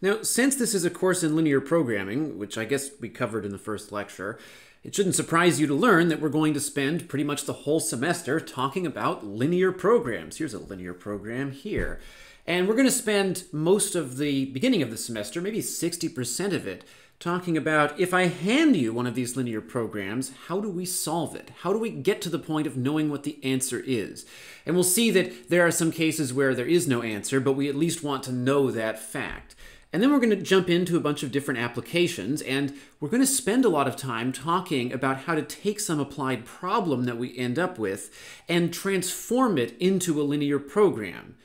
Now, since this is a course in linear programming, which I guess we covered in the first lecture, it shouldn't surprise you to learn that we're going to spend pretty much the whole semester talking about linear programs. Here's a linear program here. And we're going to spend most of the beginning of the semester, maybe 60% of it, talking about if I hand you one of these linear programs, how do we solve it? How do we get to the point of knowing what the answer is? And we'll see that there are some cases where there is no answer, but we at least want to know that fact. And then we're going to jump into a bunch of different applications, and we're going to spend a lot of time talking about how to take some applied problem that we end up with and transform it into a linear program.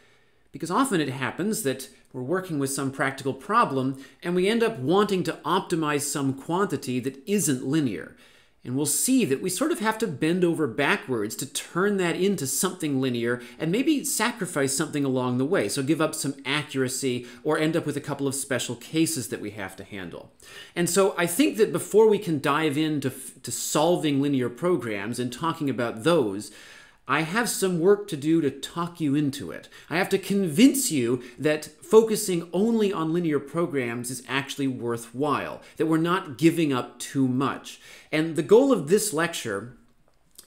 Because often it happens that we're working with some practical problem, and we end up wanting to optimize some quantity that isn't linear. And we'll see that we sort of have to bend over backwards to turn that into something linear and maybe sacrifice something along the way. So give up some accuracy or end up with a couple of special cases that we have to handle. And so I think that before we can dive into solving linear programs and talking about those, I have some work to do to talk you into it. I have to convince you that focusing only on linear programs is actually worthwhile, that we're not giving up too much. And the goal of this lecture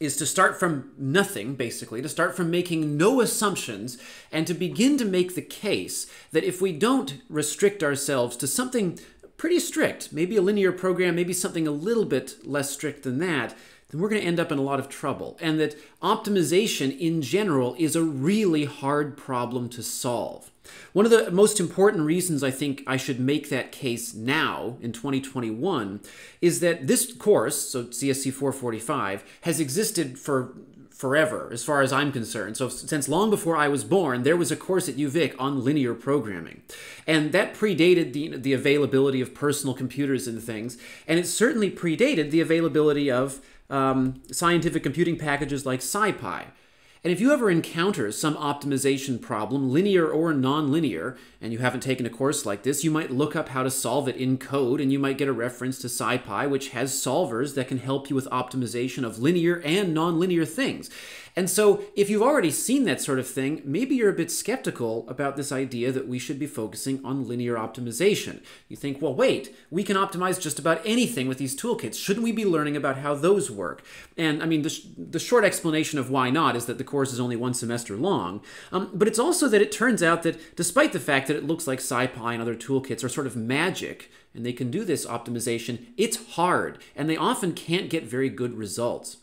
is to start from nothing, basically, to start from making no assumptions and to begin to make the case that if we don't restrict ourselves to something pretty strict, maybe a linear program, maybe something a little bit less strict than that, then we're going to end up in a lot of trouble, and that optimization in general is a really hard problem to solve. One of the most important reasons I think I should make that case now in 2021 is that this course, so CSC 445, has existed for forever as far as I'm concerned. So since long before I was born, there was a course at UVic on linear programming. And that predated the availability of personal computers and things, and it certainly predated the availability of scientific computing packages like SciPy. And if you ever encounter some optimization problem, linear or nonlinear, and you haven't taken a course like this, you might look up how to solve it in code, and you might get a reference to SciPy, which has solvers that can help you with optimization of linear and nonlinear things. And so if you've already seen that sort of thing, maybe you're a bit skeptical about this idea that we should be focusing on linear optimization. You think, well, wait, we can optimize just about anything with these toolkits. Shouldn't we be learning about how those work? And I mean, the short explanation of why not is that the course is only one semester long, but it's also that it turns out that despite the fact that it looks like SciPy and other toolkits are sort of magic, and they can do this optimization, it's hard, and they often can't get very good results.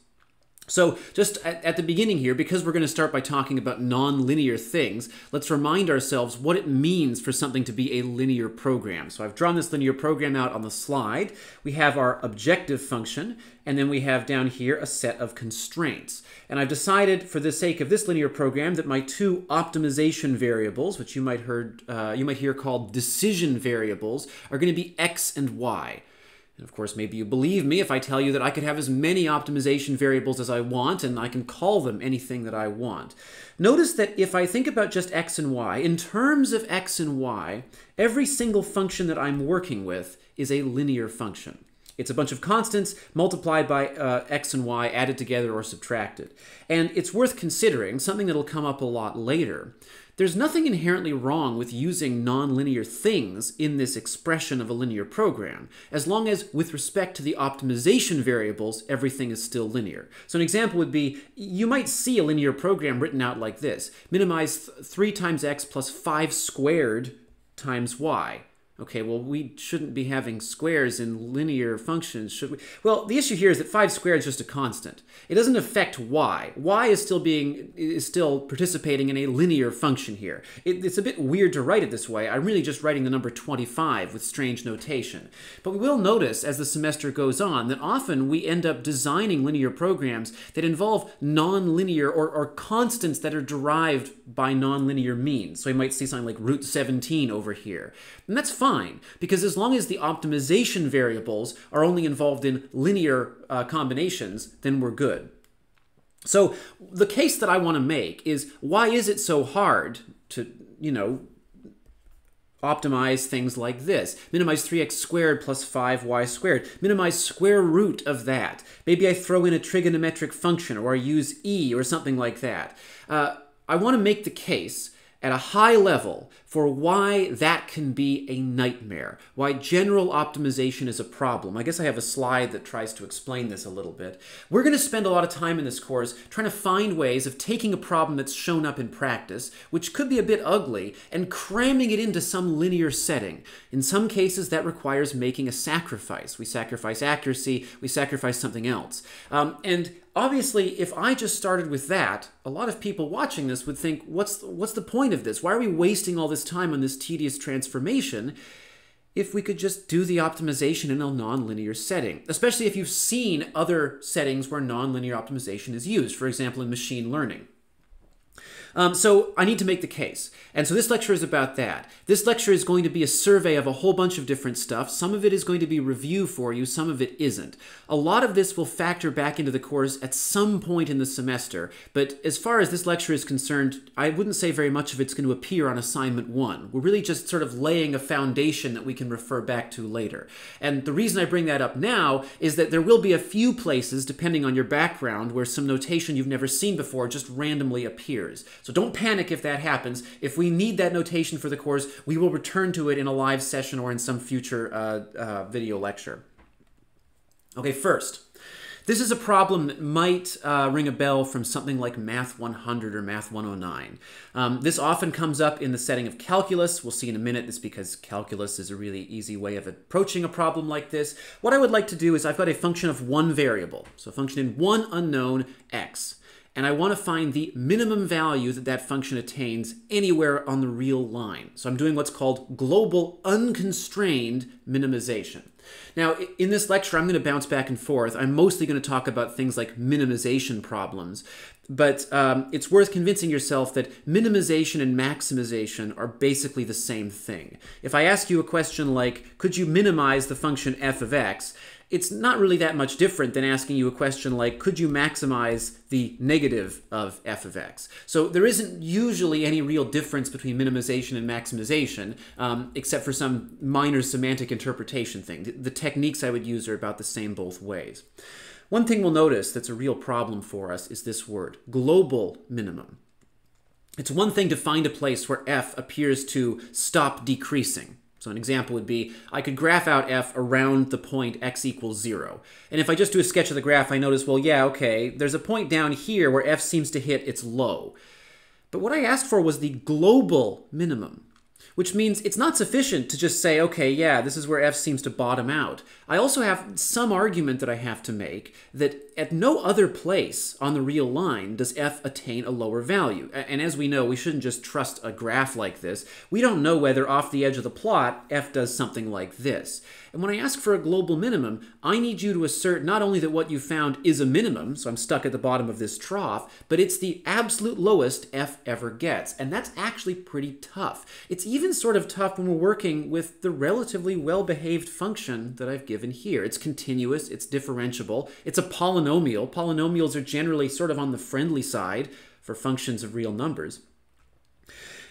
So just at the beginning here, because we're going to start by talking about nonlinear things, let's remind ourselves what it means for something to be a linear program. So I've drawn this linear program out on the slide. We have our objective function, and then we have down here a set of constraints. And I've decided for the sake of this linear program that my two optimization variables, which you might hear called decision variables, are going to be x and y. And of course, maybe you believe me if I tell you that I could have as many optimization variables as I want, and I can call them anything that I want. Notice that if I think about just x and y, in terms of x and y, every single function that I'm working with is a linear function. It's a bunch of constants multiplied by x and y, added together or subtracted. And it's worth considering, something that'll come up a lot later. There's nothing inherently wrong with using nonlinear things in this expression of a linear program, as long as, with respect to the optimization variables, everything is still linear. So an example would be, you might see a linear program written out like this. Minimize 3 times x plus 5 squared times y. Okay, well, we shouldn't be having squares in linear functions, should we? Well, the issue here is that 5 squared is just a constant. It doesn't affect y. Y is still participating in a linear function here. It's a bit weird to write it this way. I'm really just writing the number 25 with strange notation. But we will notice as the semester goes on that often we end up designing linear programs that involve nonlinear or constants that are derived by nonlinear means. So you might see something like root 17 over here. And that's fine, because as long as the optimization variables are only involved in linear combinations, then we're good. So the case that I want to make is, why is it so hard to, optimize things like this? Minimize 3x squared plus 5y squared. Minimize square root of that. Maybe I throw in a trigonometric function, or I use e or something like that. I want to make the case at a high level for why that can be a nightmare, why general optimization is a problem. I guess I have a slide that tries to explain this a little bit. We're going to spend a lot of time in this course trying to find ways of taking a problem that's shown up in practice, which could be a bit ugly, and cramming it into some linear setting. In some cases, that requires making a sacrifice. We sacrifice accuracy, we sacrifice something else. And obviously, if I just started with that, a lot of people watching this would think, what's the point of this? Why are we wasting all this time on this tedious transformation if we could just do the optimization in a nonlinear setting? Especially if you've seen other settings where nonlinear optimization is used, for example, in machine learning. So I need to make the case. And so this lecture is about that. This lecture is going to be a survey of a whole bunch of different stuff. Some of it is going to be review for you, some of it isn't. A lot of this will factor back into the course at some point in the semester, but as far as this lecture is concerned, I wouldn't say very much of it's going to appear on assignment one. We're really just sort of laying a foundation that we can refer back to later. And the reason I bring that up now is that there will be a few places, depending on your background, where some notation you've never seen before just randomly appears. So don't panic if that happens. If we need that notation for the course, we will return to it in a live session or in some future video lecture. Okay, first, this is a problem that might ring a bell from something like Math 100 or Math 109. This often comes up in the setting of calculus. We'll see in a minute this because calculus is a really easy way of approaching a problem like this. What I would like to do is I've got a function of one variable, so a function in one unknown, x. And I want to find the minimum value that that function attains anywhere on the real line. So I'm doing what's called global unconstrained minimization. Now, in this lecture, I'm going to bounce back and forth. I'm mostly going to talk about things like minimization problems, but it's worth convincing yourself that minimization and maximization are basically the same thing. If I ask you a question like, could you minimize the function f of x? It's not really that much different than asking you a question like, could you maximize the negative of f of x? So there isn't usually any real difference between minimization and maximization, except for some minor semantic interpretation thing. The techniques I would use are about the same both ways. One thing we'll notice that's a real problem for us is this word, global minimum. It's one thing to find a place where f appears to stop decreasing. So an example would be, I could graph out f around the point x equals 0. And if I just do a sketch of the graph, I notice, well, yeah, okay, there's a point down here where f seems to hit its low. But what I asked for was the global minimum, which means it's not sufficient to just say, okay, yeah, this is where f seems to bottom out. I also have some argument that I have to make that at no other place on the real line does f attain a lower value. And as we know, we shouldn't just trust a graph like this. We don't know whether off the edge of the plot, f does something like this. And when I ask for a global minimum, I need you to assert not only that what you found is a minimum, so I'm stuck at the bottom of this trough, but it's the absolute lowest f ever gets. And that's actually pretty tough. It's even sort of tough when we're working with the relatively well-behaved function that I've given here. It's continuous, it's differentiable, it's a polynomial. Polynomials are generally sort of on the friendly side for functions of real numbers.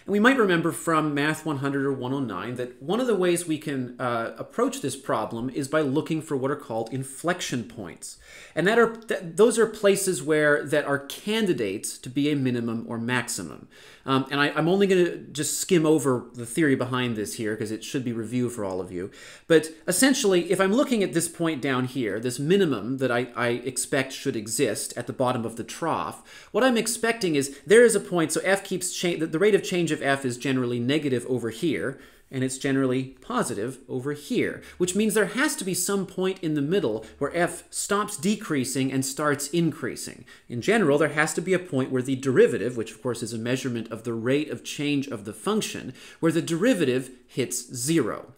And we might remember from Math 100 or 109 that one of the ways we can approach this problem is by looking for what are called inflection points. And those are places that are candidates to be a minimum or maximum. And I'm only going to just skim over the theory behind this here because it should be review for all of you. But essentially, if I'm looking at this point down here, this minimum that I expect should exist at the bottom of the trough, what I'm expecting is there is a point, so f keeps changing, the rate of change of f is generally negative over here, and it's generally positive over here, which means there has to be some point in the middle where f stops decreasing and starts increasing. In general, there has to be a point where the derivative, which of course is a measurement of the rate of change of the function, where the derivative hits 0.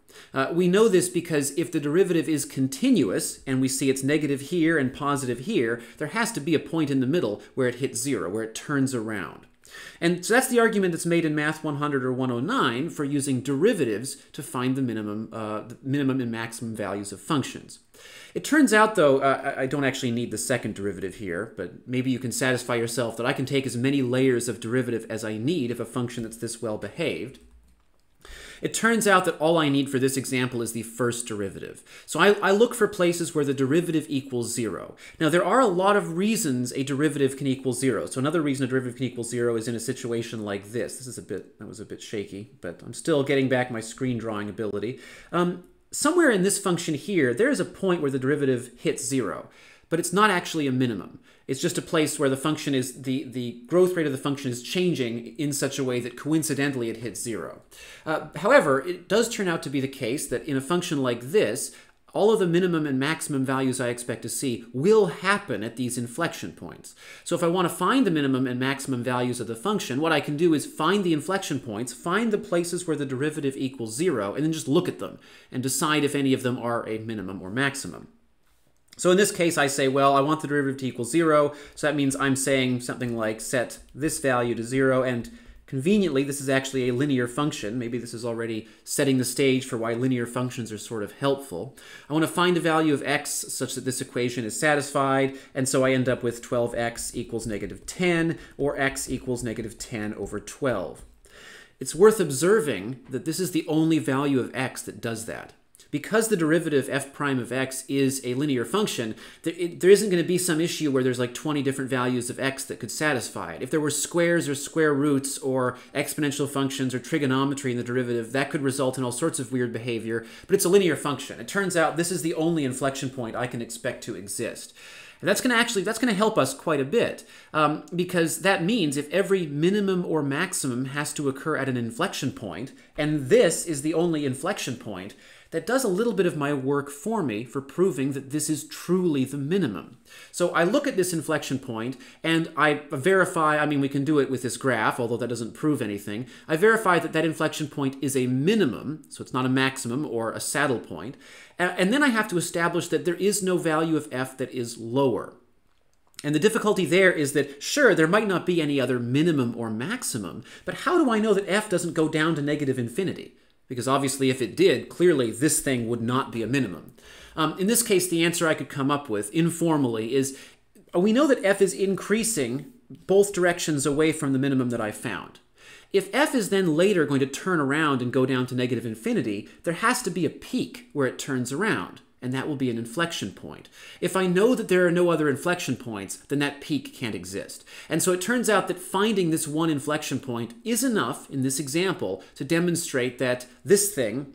We know this because if the derivative is continuous, and we see it's negative here and positive here, there has to be a point in the middle where it hits 0, where it turns around. And so that's the argument that's made in Math 100 or 109 for using derivatives to find the minimum and maximum values of functions. It turns out, though, I don't actually need the second derivative here, but maybe you can satisfy yourself that I can take as many layers of derivative as I need of a function that's this well behaved. It turns out that all I need for this example is the first derivative. So I look for places where the derivative equals 0. Now, there are a lot of reasons a derivative can equal 0. So another reason a derivative can equal 0 is in a situation like this. That was a bit shaky, but I'm still getting back my screen drawing ability. Somewhere in this function here, there is a point where the derivative hits 0, but it's not actually a minimum. It's just a place where the function is, the growth rate of the function is changing in such a way that coincidentally it hits 0. However, it does turn out to be the case that in a function like this, all of the minimum and maximum values I expect to see will happen at these inflection points. So if I want to find the minimum and maximum values of the function, what I can do is find the inflection points, find the places where the derivative equals 0, and then just look at them and decide if any of them are a minimum or maximum. So in this case, I say, well, I want the derivative to equal 0, so that means I'm saying something like set this value to 0, and conveniently, this is actually a linear function. Maybe this is already setting the stage for why linear functions are sort of helpful. I want to find a value of x such that this equation is satisfied, and so I end up with 12x equals negative 10, or x equals negative 10 over 12. It's worth observing that this is the only value of x that does that. Because the derivative f prime of x is a linear function, there isn't going to be some issue where there's like 20 different values of x that could satisfy it. If there were squares or square roots or exponential functions or trigonometry in the derivative, that could result in all sorts of weird behavior, but it's a linear function. It turns out this is the only inflection point I can expect to exist. And that's going to help us quite a bit, because that means if every minimum or maximum has to occur at an inflection point, and this is the only inflection point, that does a little bit of my work for me for proving that this is truly the minimum. So I look at this inflection point and I verify, I mean, we can do it with this graph, although that doesn't prove anything. I verify that that inflection point is a minimum, so it's not a maximum or a saddle point. And then I have to establish that there is no value of f that is lower. And the difficulty there is that, sure, there might not be any other minimum or maximum, but how do I know that f doesn't go down to negative infinity? Because obviously if it did, clearly this thing would not be a minimum. In this case, the answer I could come up with informally is, we know that f is increasing both directions away from the minimum that I found. If f is then later going to turn around and go down to negative infinity, there has to be a peak where it turns around, and that will be an inflection point. If I know that there are no other inflection points, then that peak can't exist. And so it turns out that finding this one inflection point is enough in this example to demonstrate that this thing,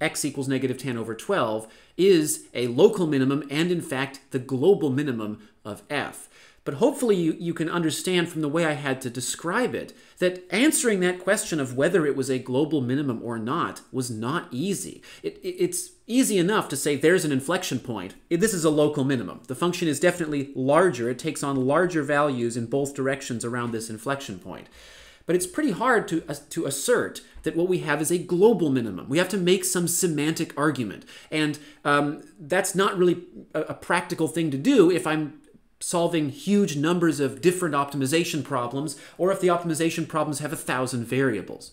x equals negative 10 over 12, is a local minimum and, in fact, the global minimum of f. But hopefully you can understand from the way I had to describe it that answering that question of whether it was a global minimum or not was not easy. It's easy enough to say there's an inflection point. This is a local minimum. The function is definitely larger. It takes on larger values in both directions around this inflection point. But it's pretty hard to assert that what we have is a global minimum. We have to make some semantic argument. And that's not really a practical thing to do if I'm solving huge numbers of different optimization problems, or if the optimization problems have 1,000 variables.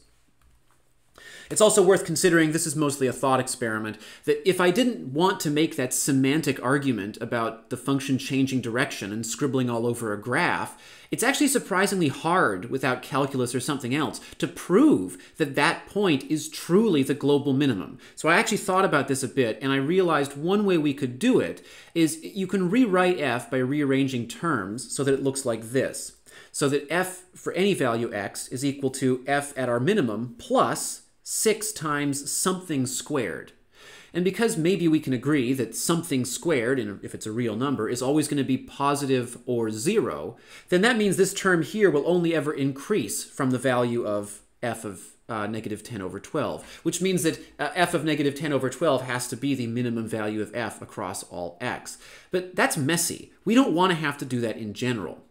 It's also worth considering, this is mostly a thought experiment, that if I didn't want to make that semantic argument about the function changing direction and scribbling all over a graph, it's actually surprisingly hard without calculus or something else to prove that that point is truly the global minimum. So I actually thought about this a bit, and I realized one way we could do it is you can rewrite f by rearranging terms so that it looks like this. So that f for any value x is equal to f at our minimum plus 6 times something squared. And because maybe we can agree that something squared, and if it's a real number, is always going to be positive or 0, then that means this term here will only ever increase from the value of f of negative 10 over 12, which means that f of negative 10 over 12 has to be the minimum value of f across all x. But that's messy. We don't want to have to do that in general.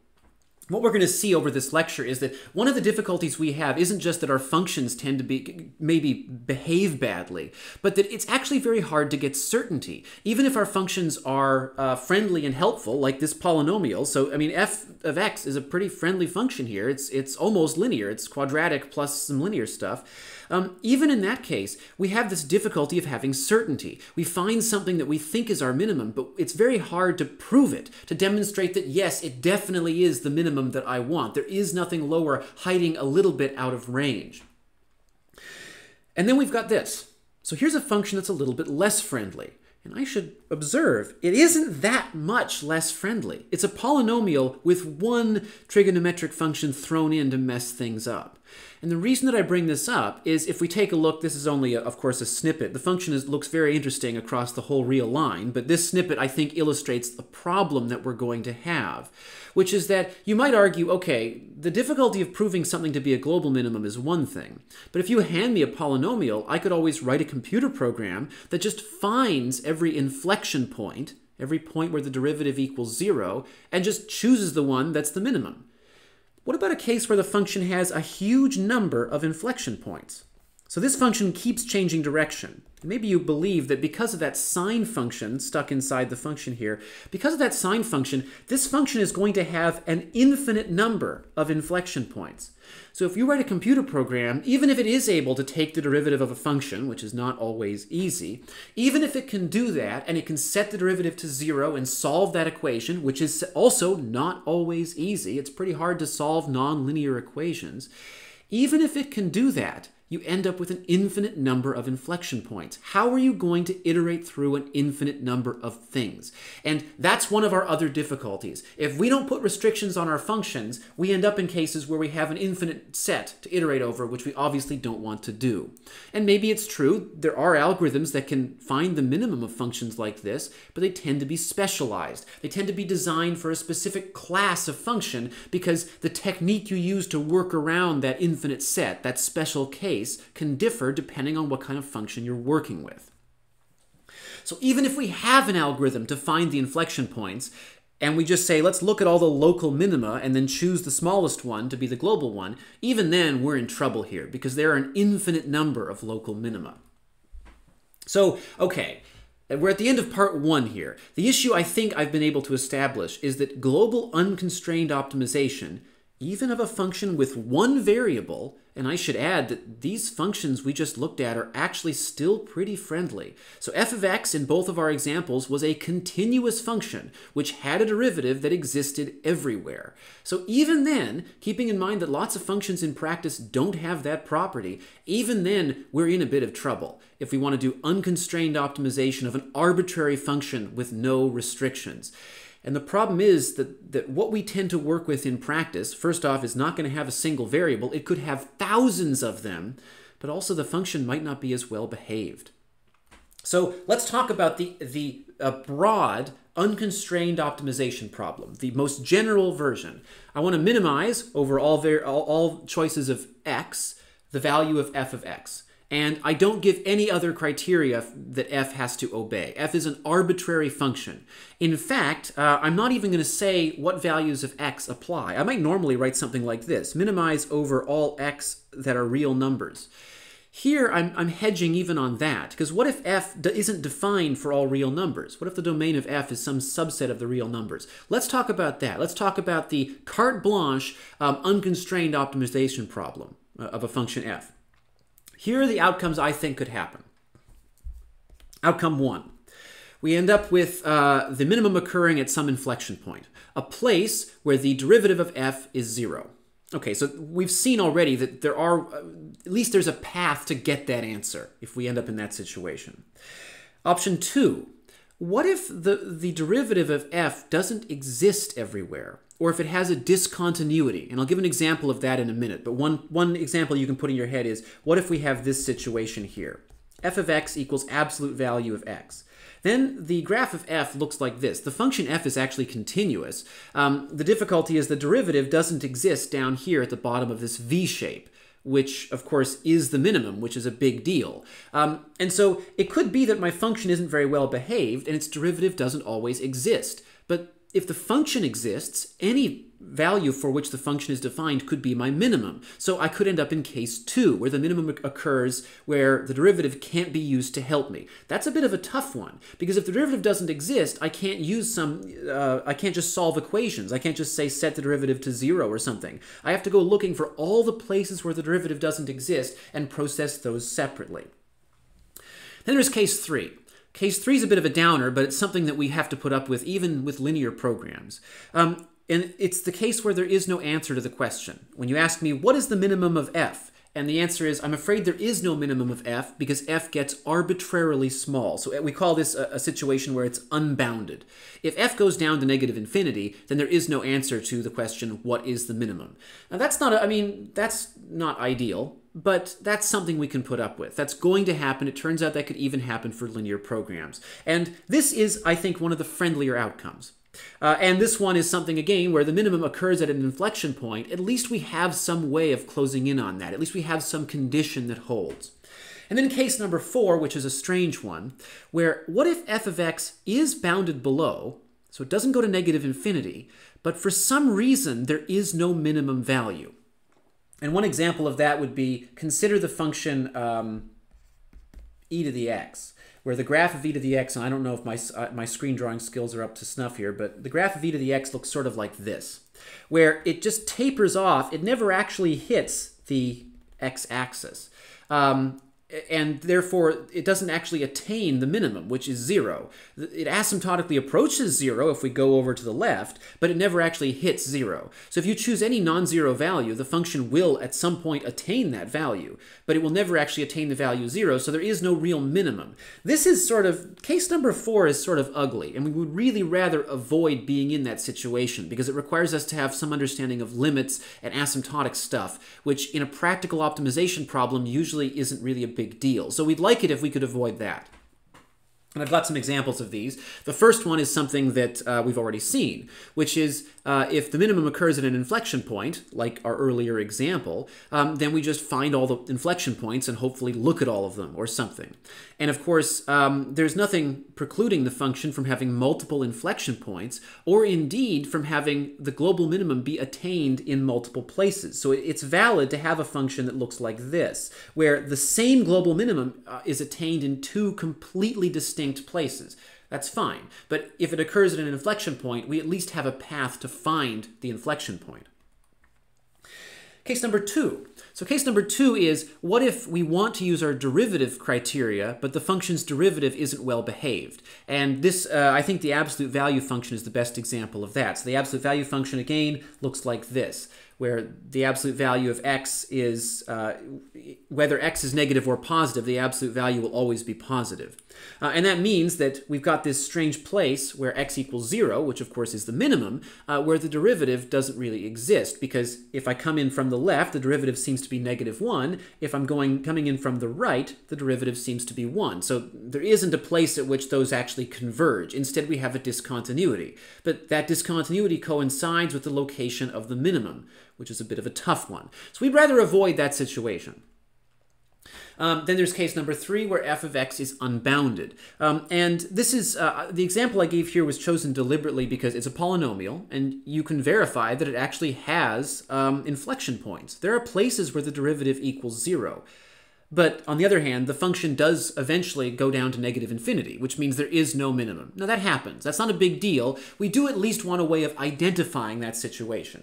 What we're going to see over this lecture is that one of the difficulties we have isn't just that our functions tend to behave badly, but that it's actually very hard to get certainty. Even if our functions are friendly and helpful, like this polynomial. So, I mean, f of x is a pretty friendly function here. It's almost linear. It's quadratic plus some linear stuff. Even in that case, we have this difficulty of having certainty. We find something that we think is our minimum, but it's very hard to prove it, to demonstrate that, yes, it definitely is the minimum that I want. There is nothing lower hiding a little bit out of range. And then we've got this. So here's a function that's a little bit less friendly. And I should observe, it isn't that much less friendly. It's a polynomial with one trigonometric function thrown in to mess things up. And the reason that I bring this up is if we take a look, this is only, of course, a snippet. The function looks very interesting across the whole real line, but this snippet, I think, illustrates the problem that we're going to have, which is that you might argue, okay, the difficulty of proving something to be a global minimum is one thing, but if you hand me a polynomial, I could always write a computer program that just finds every inflection point, every point where the derivative equals 0, and just chooses the one that's the minimum. What about a case where the function has a huge number of inflection points? So this function keeps changing direction. And maybe you believe that because of that sine function stuck inside the function here, because of that sine function, this function is going to have an infinite number of inflection points. So if you write a computer program, even if it is able to take the derivative of a function, which is not always easy, even if it can do that and it can set the derivative to 0 and solve that equation, which is also not always easy, it's pretty hard to solve nonlinear equations, even if it can do that, you end up with an infinite number of inflection points. How are you going to iterate through an infinite number of things? And that's one of our other difficulties. If we don't put restrictions on our functions, we end up in cases where we have an infinite set to iterate over, which we obviously don't want to do. And maybe it's true, there are algorithms that can find the minimum of functions like this, but they tend to be specialized. They tend to be designed for a specific class of function because the technique you use to work around that infinite set, that special case, can differ depending on what kind of function you're working with. So even if we have an algorithm to find the inflection points, and we just say, let's look at all the local minima and then choose the smallest one to be the global one, even then we're in trouble here because there are an infinite number of local minima. So, okay. And we're at the end of part one here. The issue I think I've been able to establish is that global unconstrained optimization, even of a function with one variable, and I should add that these functions we just looked at are actually still pretty friendly. So f of x in both of our examples was a continuous function, which had a derivative that existed everywhere. So even then, keeping in mind that lots of functions in practice don't have that property, even then we're in a bit of trouble if we want to do unconstrained optimization of an arbitrary function with no restrictions. And the problem is that what we tend to work with in practice, first off, is not going to have a single variable. It could have thousands of them, but also the function might not be as well behaved. So let's talk about the broad unconstrained optimization problem, the most general version. I want to minimize over all choices of x the value of f of x. And I don't give any other criteria that f has to obey. F is an arbitrary function. In fact, I'm not even going to say what values of x apply. I might normally write something like this, minimize over all x that are real numbers. Here, I'm hedging even on that, because what if f isn't defined for all real numbers? What if the domain of f is some subset of the real numbers? Let's talk about that. Let's talk about the carte blanche unconstrained optimization problem of a function f. Here are the outcomes I think could happen. Outcome one, we end up with the minimum occurring at some inflection point, a place where the derivative of f is 0. Okay, so we've seen already that there are, at least there's a path to get that answer if we end up in that situation. Option two, what if the derivative of f doesn't exist everywhere? Or if it has a discontinuity. And I'll give an example of that in a minute. But one example you can put in your head is, what if we have this situation here? F of x equals absolute value of x. Then the graph of f looks like this. The function f is actually continuous. The difficulty is the derivative doesn't exist down here at the bottom of this V shape, which of course is the minimum, which is a big deal. And so it could be that my function isn't very well behaved and its derivative doesn't always exist. But if the function exists, any value for which the function is defined could be my minimum. So I could end up in case two, where the minimum occurs where the derivative can't be used to help me. That's a bit of a tough one, because if the derivative doesn't exist, I can't use I can't just solve equations. I can't just say set the derivative to 0 or something. I have to go looking for all the places where the derivative doesn't exist and process those separately. Then there's case three. Case three is a bit of a downer, but it's something that we have to put up with, even with linear programs. And it's the case where there is no answer to the question. When you ask me, what is the minimum of f? And the answer is, I'm afraid there is no minimum of f because f gets arbitrarily small. So we call this a situation where it's unbounded. If f goes down to -infinity, then there is no answer to the question, what is the minimum? Now that's not, I mean, that's not ideal, but that's something we can put up with. That's going to happen. It turns out that could even happen for linear programs. And this is, I think, one of the friendlier outcomes. And this one is something, again, where the minimum occurs at an inflection point. At least we have some way of closing in on that. At least we have some condition that holds. And then case number 4, which is a strange one, where what if f of x is bounded below, so it doesn't go to -infinity, but for some reason there is no minimum value? And one example of that would be, consider the function e to the x, where the graph of e to the x, and I don't know if my screen drawing skills are up to snuff here, but the graph of e to the x looks sort of like this, where it just tapers off. It never actually hits the x-axis. And therefore, it doesn't actually attain the minimum, which is 0. It asymptotically approaches 0 if we go over to the left, but it never actually hits 0. So if you choose any non-zero value, the function will at some point attain that value, but it will never actually attain the value 0, so there is no real minimum. This is sort of, case number 4 is sort of ugly, and we would really rather avoid being in that situation because it requires us to have some understanding of limits and asymptotic stuff, which in a practical optimization problem usually isn't really a big deal. So we'd like it if we could avoid that. And I've got some examples of these. The first one is something that we've already seen, which is if the minimum occurs at an inflection point, like our earlier example, then we just find all the inflection points and hopefully look at all of them or something. And of course, there's nothing precluding the function from having multiple inflection points, or indeed from having the global minimum be attained in multiple places. So it's valid to have a function that looks like this, where the same global minimum is attained in two completely distinct places. That's fine. But if it occurs at an inflection point, we at least have a path to find the inflection point. Case number 2. So case number 2 is, what if we want to use our derivative criteria, but the function's derivative isn't well behaved? And this, I think the absolute value function is the best example of that. So the absolute value function, again, looks like this, where the absolute value of x is, whether x is negative or positive, the absolute value will always be positive. And that means that we've got this strange place where x equals 0, which of course is the minimum, where the derivative doesn't really exist, because if I come in from the left, the derivative seems to be -1. If I'm coming in from the right, the derivative seems to be 1. So there isn't a place at which those actually converge. Instead, we have a discontinuity. But that discontinuity coincides with the location of the minimum, which is a bit of a tough one. So we'd rather avoid that situation. Then there's case number 3, where f of x is unbounded. And this is, the example I gave here was chosen deliberately because it's a polynomial, and you can verify that it actually has inflection points. There are places where the derivative equals 0. But on the other hand, the function does eventually go down to -infinity, which means there is no minimum. Now that happens. That's not a big deal. We do at least want a way of identifying that situation.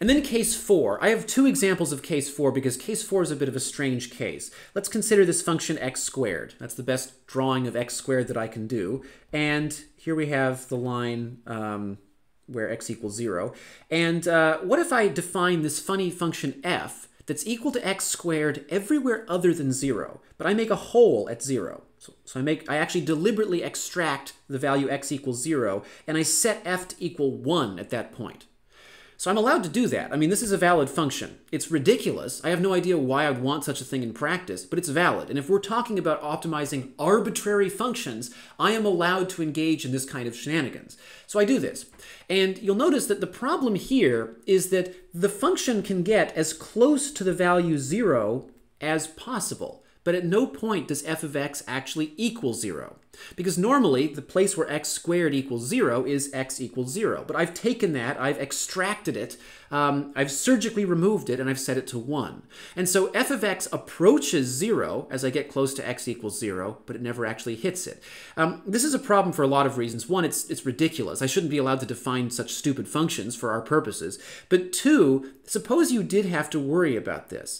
And then case 4. I have 2 examples of case 4 because case 4 is a bit of a strange case. Let's consider this function x squared. That's the best drawing of x squared that I can do. And here we have the line where x equals 0. And what if I define this funny function f that's equal to x squared everywhere other than 0, but I make a hole at 0? So I actually deliberately extract the value x equals 0, and I set f to equal 1 at that point. So I'm allowed to do that. I mean, this is a valid function. It's ridiculous. I have no idea why I'd want such a thing in practice, but it's valid. And if we're talking about optimizing arbitrary functions, I am allowed to engage in this kind of shenanigans. So I do this. And you'll notice that the problem here is that the function can get as close to the value 0 as possible. But at no point does f of x actually equal 0. Because normally, the place where x squared equals 0 is x equals 0. But I've taken that, I've extracted it, I've surgically removed it, and I've set it to 1. And so f of x approaches 0 as I get close to x equals 0, but it never actually hits it. This is a problem for a lot of reasons. 1, it's ridiculous. I shouldn't be allowed to define such stupid functions for our purposes. But 2, suppose you did have to worry about this.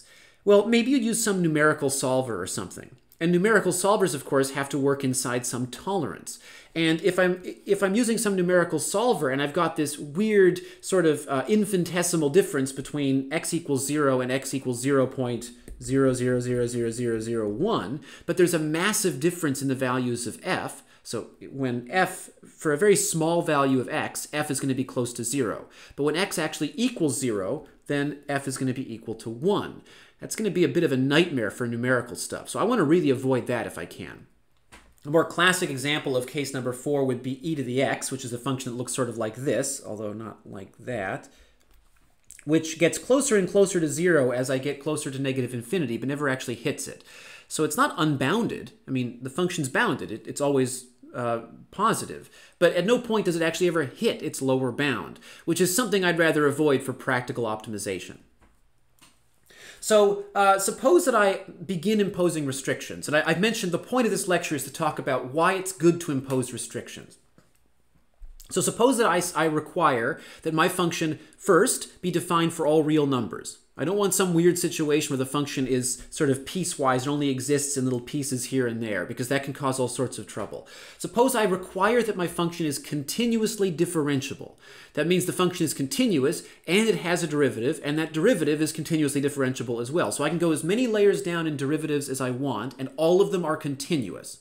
Well, maybe you'd use some numerical solver or something. And numerical solvers, of course, have to work inside some tolerance. And if I'm using some numerical solver and I've got this weird sort of infinitesimal difference between x equals 0 and x equals 0.00000001, but there's a massive difference in the values of f. So when f, for a very small value of x, f is going to be close to 0. But when x actually equals 0, then f is going to be equal to 1. That's going to be a bit of a nightmare for numerical stuff. So I want to really avoid that if I can. A more classic example of case number 4 would be e to the x, which is a function that looks sort of like this, although not like that, which gets closer and closer to 0 as I get closer to negative infinity, but never actually hits it. So it's not unbounded. I mean, the function's bounded. It's always positive, but at no point does it actually ever hit its lower bound, which is something I'd rather avoid for practical optimization. So suppose that I begin imposing restrictions, and I've mentioned the point of this lecture is to talk about why it's good to impose restrictions. So suppose that I require that my function first be defined for all real numbers. I don't want some weird situation where the function is sort of piecewise and only exists in little pieces here and there, because that can cause all sorts of trouble. Suppose I require that my function is continuously differentiable. That means the function is continuous and it has a derivative, and that derivative is continuously differentiable as well. So I can go as many layers down in derivatives as I want, and all of them are continuous.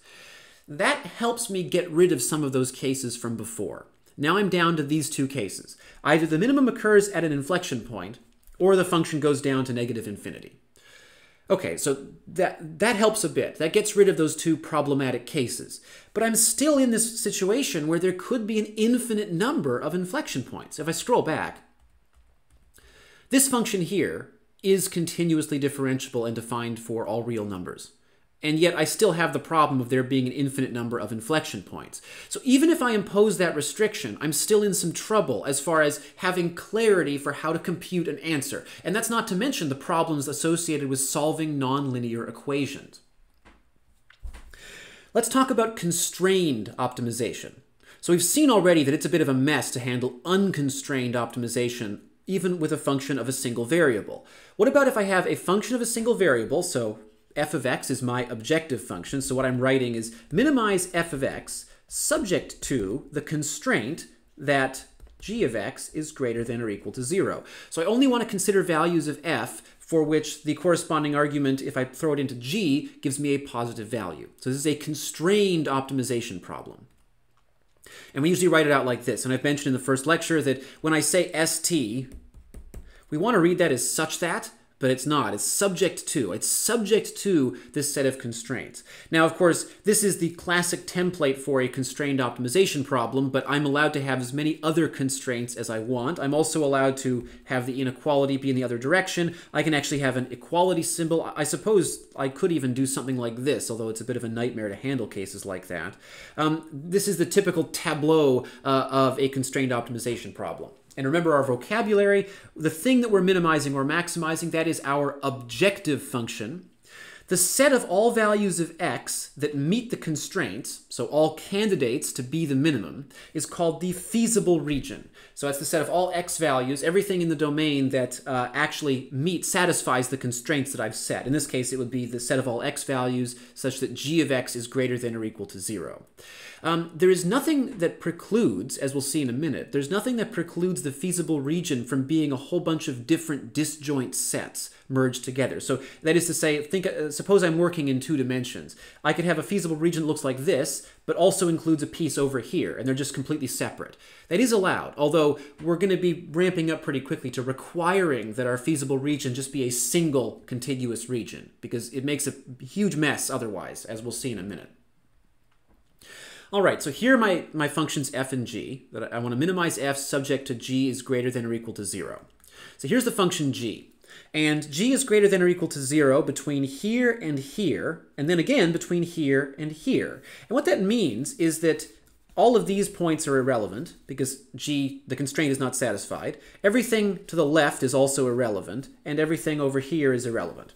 That helps me get rid of some of those cases from before. Now I'm down to these two cases. Either the minimum occurs at an inflection point, or the function goes down to negative infinity. Okay, so that helps a bit. That gets rid of those two problematic cases. But I'm still in this situation where there could be an infinite number of inflection points. If I scroll back, this function here is continuously differentiable and defined for all real numbers. And yet I still have the problem of there being an infinite number of inflection points. So even if I impose that restriction, I'm still in some trouble as far as having clarity for how to compute an answer. And that's not to mention the problems associated with solving nonlinear equations. Let's talk about constrained optimization. So we've seen already that it's a bit of a mess to handle unconstrained optimization, even with a function of a single variable. What about if I have a function of a single variable, so f of x is my objective function, so what I'm writing is minimize f of x subject to the constraint that g of x is greater than or equal to 0. So I only want to consider values of f for which the corresponding argument, if I throw it into g, gives me a positive value. So this is a constrained optimization problem. And we usually write it out like this, and I've mentioned in the first lecture that when I say st, we want to read that as such that, but it's not. It's subject to. It's subject to this set of constraints. Now, of course, this is the classic template for a constrained optimization problem, but I'm allowed to have as many other constraints as I want. I'm also allowed to have the inequality be in the other direction. I can actually have an equality symbol. I suppose I could even do something like this, although it's a bit of a nightmare to handle cases like that. This is the typical tableau of a constrained optimization problem. And remember our vocabulary, the thing that we're minimizing or maximizing, that is our objective function. The set of all values of x that meet the constraints, so all candidates to be the minimum, is called the feasible region. So that's the set of all x values, everything in the domain that actually satisfies the constraints that I've set. In this case, it would be the set of all x values such that g of x is greater than or equal to 0. There is nothing that precludes, as we'll see in a minute, there's nothing that precludes the feasible region from being a whole bunch of different disjoint sets merged together. So that is to say, suppose I'm working in two dimensions. I could have a feasible region that looks like this, but also includes a piece over here, and they're just completely separate. That is allowed, although we're going to be ramping up pretty quickly to requiring that our feasible region just be a single contiguous region, because it makes a huge mess otherwise, as we'll see in a minute. All right, so here are my functions f and g, that I want to minimize f subject to g is greater than or equal to 0. So here's the function g. And g is greater than or equal to 0 between here, and then again between here and here. And what that means is that all of these points are irrelevant because g, the constraint, is not satisfied. Everything to the left is also irrelevant, and everything over here is irrelevant.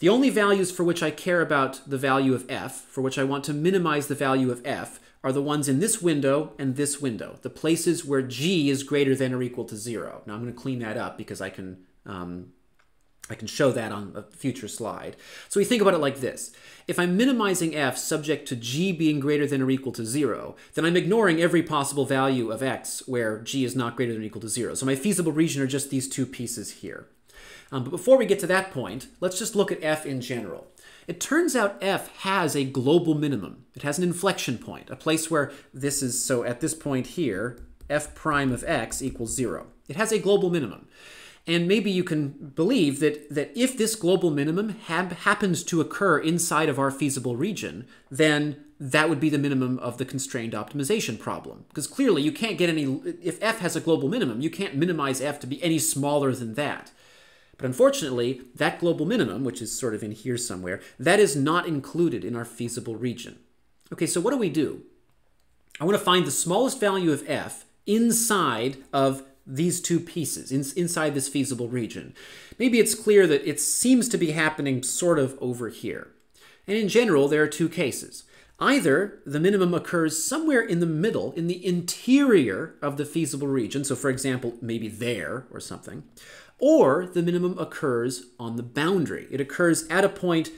The only values for which I care about the value of f, for which I want to minimize the value of f, are the ones in this window and this window, the places where g is greater than or equal to 0. Now I'm going to clean that up because I can I can show that on a future slide. So we think about it like this. If I'm minimizing f subject to g being greater than or equal to 0, then I'm ignoring every possible value of x where g is not greater than or equal to 0. So my feasible region are just these two pieces here. But before we get to that point, let's just look at f in general. It turns out f has a global minimum. It has an inflection point, a place where this is, so at this point here, f prime of x equals 0. It has a global minimum. And maybe you can believe that if this global minimum happens to occur inside of our feasible region, then that would be the minimum of the constrained optimization problem. Because clearly you can't get any, if f has a global minimum, you can't minimize f to be any smaller than that. But unfortunately, that global minimum, which is sort of in here somewhere, that is not included in our feasible region. Okay, so what do we do? I want to find the smallest value of f inside of these two pieces, inside this feasible region. Maybe it's clear that it seems to be happening sort of over here. And in general, there are two cases. Either the minimum occurs somewhere in the middle, in the interior of the feasible region, so for example, maybe there or something, or the minimum occurs on the boundary. It occurs at a point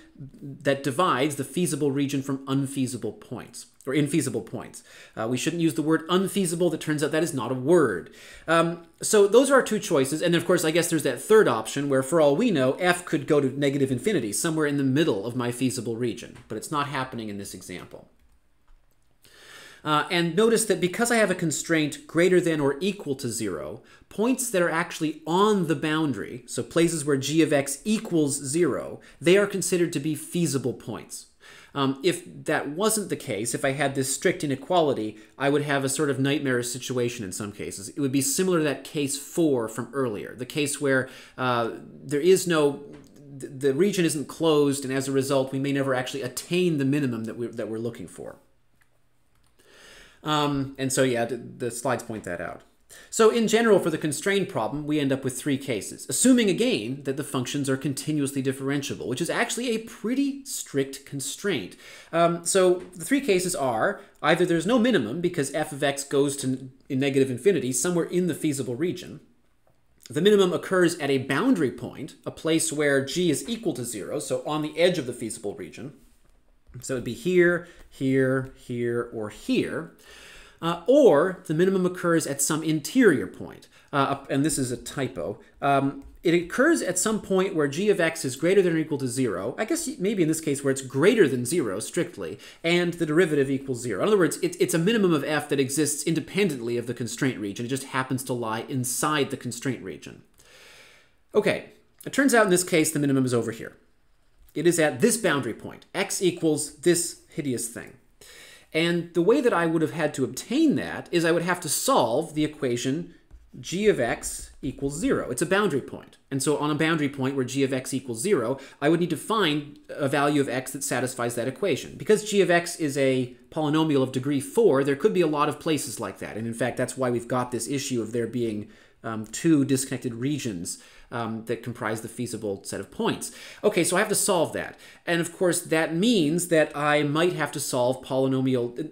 that divides the feasible region from unfeasible points, or infeasible points. We shouldn't use the word unfeasible. That turns out that is not a word. So those are our two choices. And of course, I guess there's that third option where, for all we know, f could go to negative infinity, somewhere in the middle of my feasible region. But it's not happening in this example. And notice that because I have a constraint greater than or equal to 0, points that are actually on the boundary, so places where g of x equals 0, they are considered to be feasible points. If that wasn't the case, if I had this strict inequality, I would have a sort of nightmarish situation in some cases. It would be similar to that case 4 from earlier, the case where there is no, the region isn't closed, and as a result, we may never actually attain the minimum that we're looking for. And so, yeah, the slides point that out. So in general, for the constrained problem, we end up with three cases, assuming again that the functions are continuously differentiable, which is actually a pretty strict constraint. So the three cases are either there's no minimum because f of x goes to negative infinity somewhere in the feasible region. The minimum occurs at a boundary point, a place where g is equal to 0, so on the edge of the feasible region. So it would be here, here, here, or here. Or the minimum occurs at some interior point. And this is a typo. It occurs at some point where g of x is greater than or equal to 0. I guess maybe in this case where it's greater than 0 strictly, and the derivative equals 0. In other words, it's a minimum of f that exists independently of the constraint region. It just happens to lie inside the constraint region. Okay, it turns out in this case the minimum is over here. It is at this boundary point. X equals this hideous thing. And the way that I would have had to obtain that is I would have to solve the equation g of x equals 0. It's a boundary point. And so on a boundary point where g of x equals 0, I would need to find a value of x that satisfies that equation. Because g of x is a polynomial of degree 4, there could be a lot of places like that. And in fact, that's why we've got this issue of there being two disconnected regions that comprise the feasible set of points. Okay, so I have to solve that. And of course, that means that I might have to solve polynomial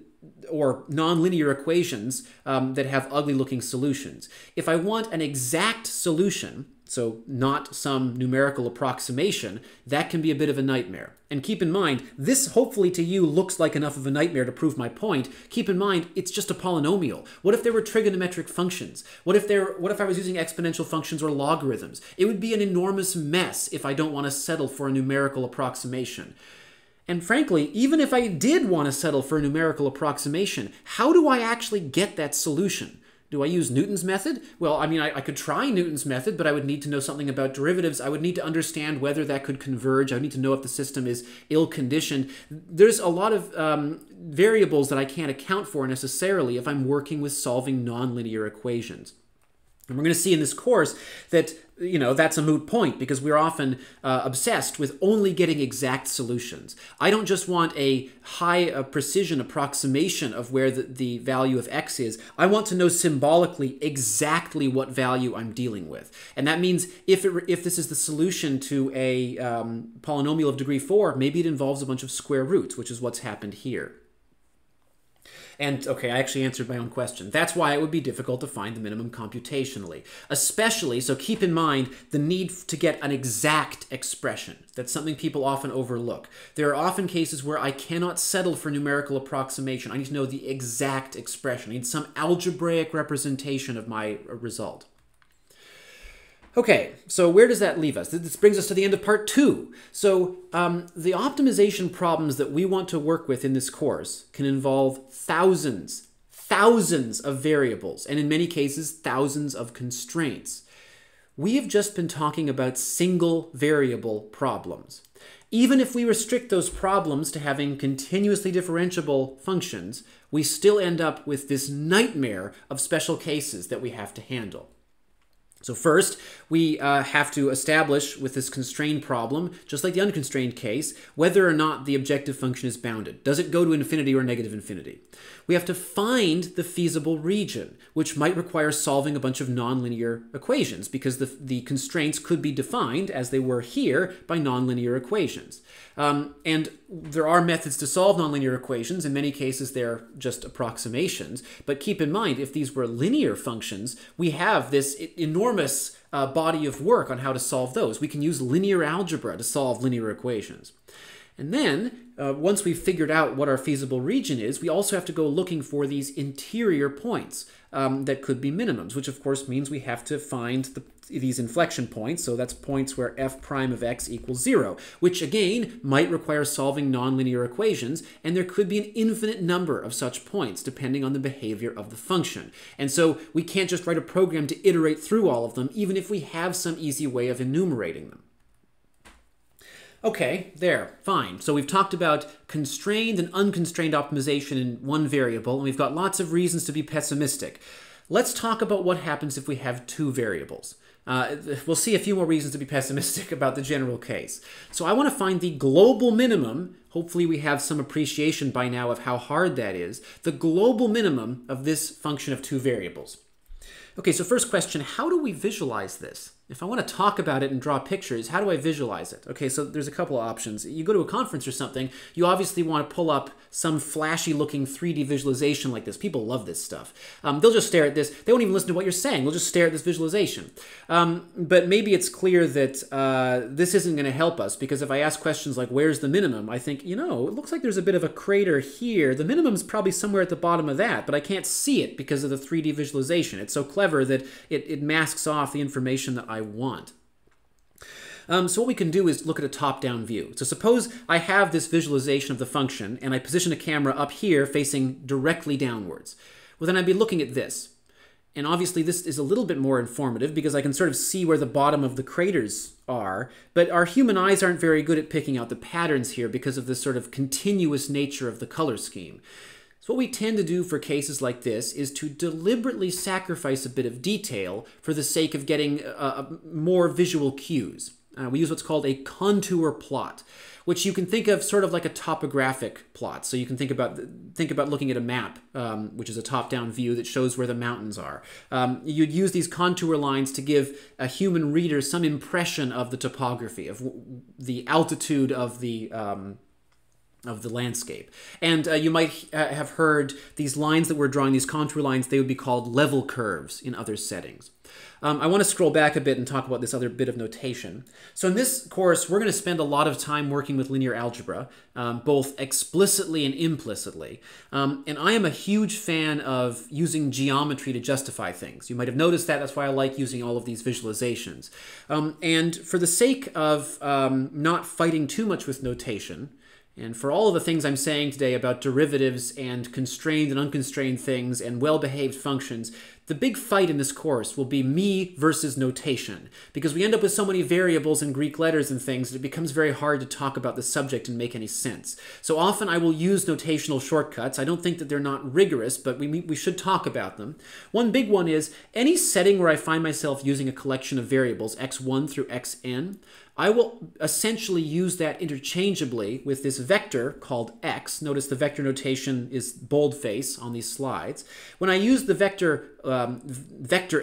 or nonlinear equations that have ugly-looking solutions. If I want an exact solution, so not some numerical approximation, that can be a bit of a nightmare. And keep in mind, this hopefully to you looks like enough of a nightmare to prove my point. Keep in mind, it's just a polynomial. What if there were trigonometric functions? What if I was using exponential functions or logarithms? It would be an enormous mess if I don't want to settle for a numerical approximation. And frankly, even if I did want to settle for a numerical approximation, how do I actually get that solution? Do I use Newton's method? Well, I mean, I could try Newton's method, but I would need to know something about derivatives. I would need to understand whether that could converge. I would need to know if the system is ill-conditioned. There's a lot of variables that I can't account for necessarily if I'm working with solving nonlinear equations. And we're going to see in this course that, you know, that's a moot point because we're often obsessed with only getting exact solutions. I don't just want a high precision approximation of where the value of x is. I want to know symbolically exactly what value I'm dealing with. And that means if this is the solution to a polynomial of degree 4, maybe it involves a bunch of square roots, which is what's happened here. And okay, I actually answered my own question. That's why it would be difficult to find the minimum computationally. Especially, so keep in mind the need to get an exact expression. That's something people often overlook. There are often cases where I cannot settle for numerical approximation. I need to know the exact expression. I need some algebraic representation of my result. Okay, so where does that leave us? This brings us to the end of part two. So the optimization problems that we want to work with in this course can involve thousands of variables, and in many cases, thousands of constraints. We have just been talking about single variable problems. Even if we restrict those problems to having continuously differentiable functions, we still end up with this nightmare of special cases that we have to handle. So first, we have to establish with this constrained problem, just like the unconstrained case, whether or not the objective function is bounded. Does it go to infinity or negative infinity? We have to find the feasible region, which might require solving a bunch of nonlinear equations because the constraints could be defined, as they were here, by nonlinear equations. And there are methods to solve nonlinear equations. In many cases, they're just approximations. But keep in mind, if these were linear functions, we have this enormous body of work on how to solve those. We can use linear algebra to solve linear equations. And then, once we've figured out what our feasible region is, we also have to go looking for these interior points that could be minimums, which of course means we have to find these inflection points. So that's points where f prime of x equals 0, which again might require solving nonlinear equations. And there could be an infinite number of such points depending on the behavior of the function. And so we can't just write a program to iterate through all of them, even if we have some easy way of enumerating them. Okay, there, fine. So we've talked about constrained and unconstrained optimization in one variable, and we've got lots of reasons to be pessimistic. Let's talk about what happens if we have two variables. We'll see a few more reasons to be pessimistic about the general case. So I want to find the global minimum. Hopefully we have some appreciation by now of how hard that is. The global minimum of this function of two variables. Okay, so first question, how do we visualize this? If I want to talk about it and draw pictures, how do I visualize it? Okay, so there's a couple of options. You go to a conference or something, you obviously want to pull up some flashy looking 3D visualization like this. People love this stuff. They'll just stare at this. They won't even listen to what you're saying. They'll just stare at this visualization. But maybe it's clear that this isn't going to help us, because if I ask questions like, where's the minimum? I think, you know, it looks like there's a bit of a crater here. The minimum's probably somewhere at the bottom of that, but I can't see it because of the 3D visualization. It's so clever that it masks off the information that I want. So what we can do is look at a top-down view. So suppose I have this visualization of the function and I position a camera up here facing directly downwards. Well, then I'd be looking at this. And obviously this is a little bit more informative because I can sort of see where the bottom of the craters are, but our human eyes aren't very good at picking out the patterns here because of this sort of continuous nature of the color scheme. So what we tend to do for cases like this is to deliberately sacrifice a bit of detail for the sake of getting more visual cues. We use what's called a contour plot, which you can think of sort of like a topographic plot. So you can think about looking at a map, which is a top-down view that shows where the mountains are. You'd use these contour lines to give a human reader some impression of the topography, of the altitude of the landscape. And you might have heard these lines that we're drawing, these contour lines, they would be called level curves in other settings. I want to scroll back a bit and talk about this other bit of notation. So in this course, we're going to spend a lot of time working with linear algebra, both explicitly and implicitly. And I am a huge fan of using geometry to justify things. You might have noticed that. That's why I like using all of these visualizations. And for the sake of not fighting too much with notation, and for all of the things I'm saying today about derivatives and constrained and unconstrained things and well-behaved functions, the big fight in this course will be me versus notation, because we end up with so many variables and Greek letters and things that it becomes very hard to talk about the subject and make any sense. So often I will use notational shortcuts. I don't think that they're not rigorous, but we should talk about them. One big one is any setting where I find myself using a collection of variables, x1 through xn, I will essentially use that interchangeably with this vector called x. Notice the vector notation is boldface on these slides. When I use the vector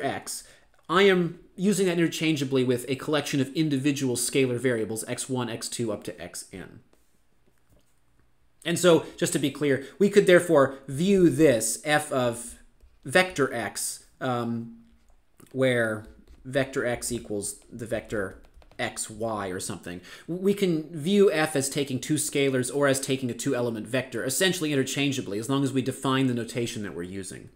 x, I am using that interchangeably with a collection of individual scalar variables, x1, x2, up to xn. And so just to be clear, we could therefore view this f of vector x, where vector x equals the vector x, y or something. We can view f as taking two scalars or as taking a two-element vector, essentially interchangeably, as long as we define the notation that we're using.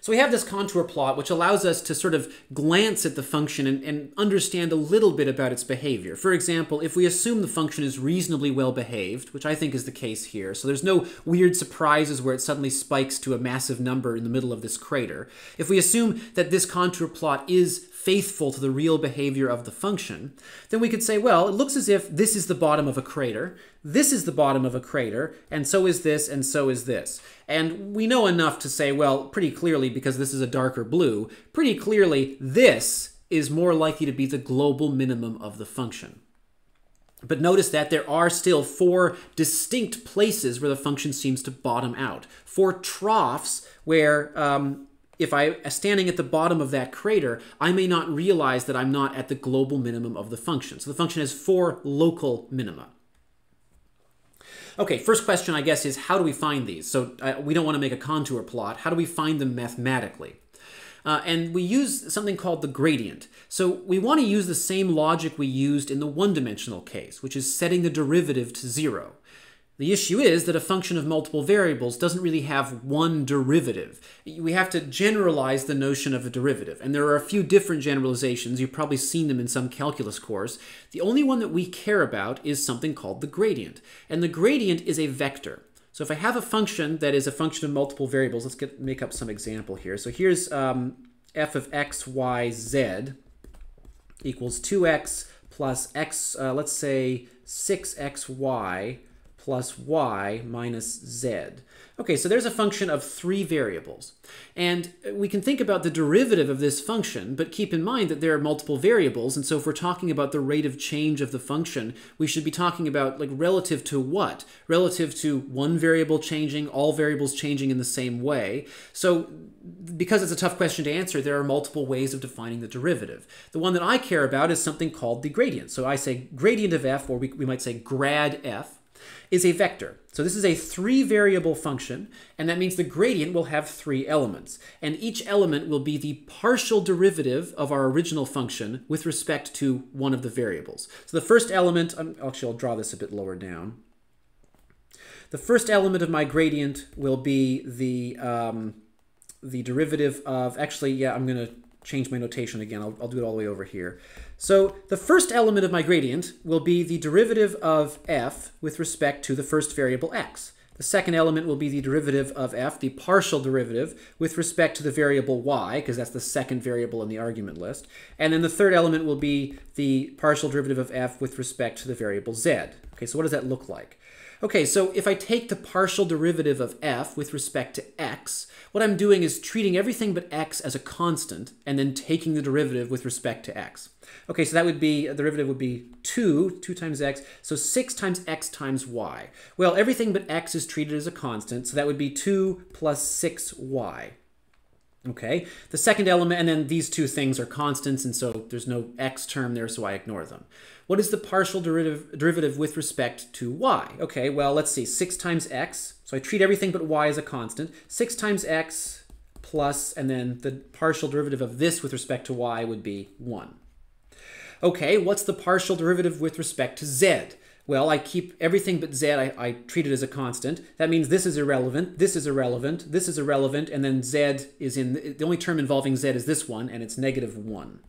So we have this contour plot, which allows us to sort of glance at the function and understand a little bit about its behavior. For example, if we assume the function is reasonably well behaved, which I think is the case here, so there's no weird surprises where it suddenly spikes to a massive number in the middle of this crater. If we assume that this contour plot is faithful to the real behavior of the function, then we could say, well, it looks as if this is the bottom of a crater, this is the bottom of a crater, and so is this, and so is this. And we know enough to say, well, pretty clearly, because this is a darker blue, pretty clearly this is more likely to be the global minimum of the function. But notice that there are still four distinct places where the function seems to bottom out. Four troughs where if I'm standing at the bottom of that crater, I may not realize that I'm not at the global minimum of the function. So the function has four local minima. Okay, first question, I guess, is how do we find these? So we don't want to make a contour plot. How do we find them mathematically? And we use something called the gradient. So we want to use the same logic we used in the one-dimensional case, which is setting the derivative to zero. The issue is that a function of multiple variables doesn't really have one derivative. We have to generalize the notion of a derivative. And there are a few different generalizations. You've probably seen them in some calculus course. The only one that we care about is something called the gradient. And the gradient is a vector. So if I have a function that is a function of multiple variables, let's make up some example here. So here's f of x, y, z equals 2x plus x, let's say 6xy. Plus y minus z. Okay, so there's a function of three variables. And we can think about the derivative of this function, but keep in mind that there are multiple variables, and so if we're talking about the rate of change of the function, we should be talking about, like, relative to what? Relative to one variable changing, all variables changing in the same way. So because it's a tough question to answer, there are multiple ways of defining the derivative. The one that I care about is something called the gradient. So I say gradient of f, or we might say grad f, is a vector. So this is a three-variable function, and that means the gradient will have three elements. And each element will be the partial derivative of our original function with respect to one of the variables. So the first element, actually I'll draw this a bit lower down. The first element of my gradient will be the derivative of, actually, yeah, I'm going to change my notation again. I'll do it all the way over here. So the first element of my gradient will be the derivative of f with respect to the first variable x. The second element will be the derivative of f, the partial derivative, with respect to the variable y, because that's the second variable in the argument list. And then the third element will be the partial derivative of f with respect to the variable z. Okay, so what does that look like? Okay, so if I take the partial derivative of f with respect to x, what I'm doing is treating everything but x as a constant and then taking the derivative with respect to x. Okay, so that would be, a derivative would be 2 times x, so 6 times x times y. Well, everything but x is treated as a constant, so that would be 2 plus 6y. Okay, the second element, and then these two things are constants, and so there's no x term there, so I ignore them. What is the partial derivative with respect to y? Okay, well, let's see, 6 times x, so I treat everything but y as a constant. 6 times x plus, and then the partial derivative of this with respect to y would be 1. Okay, what's the partial derivative with respect to z? Well, I keep everything but z, I treat it as a constant. That means this is irrelevant, this is irrelevant, this is irrelevant, and then z is in, the only term involving z is this one, and it's negative 1.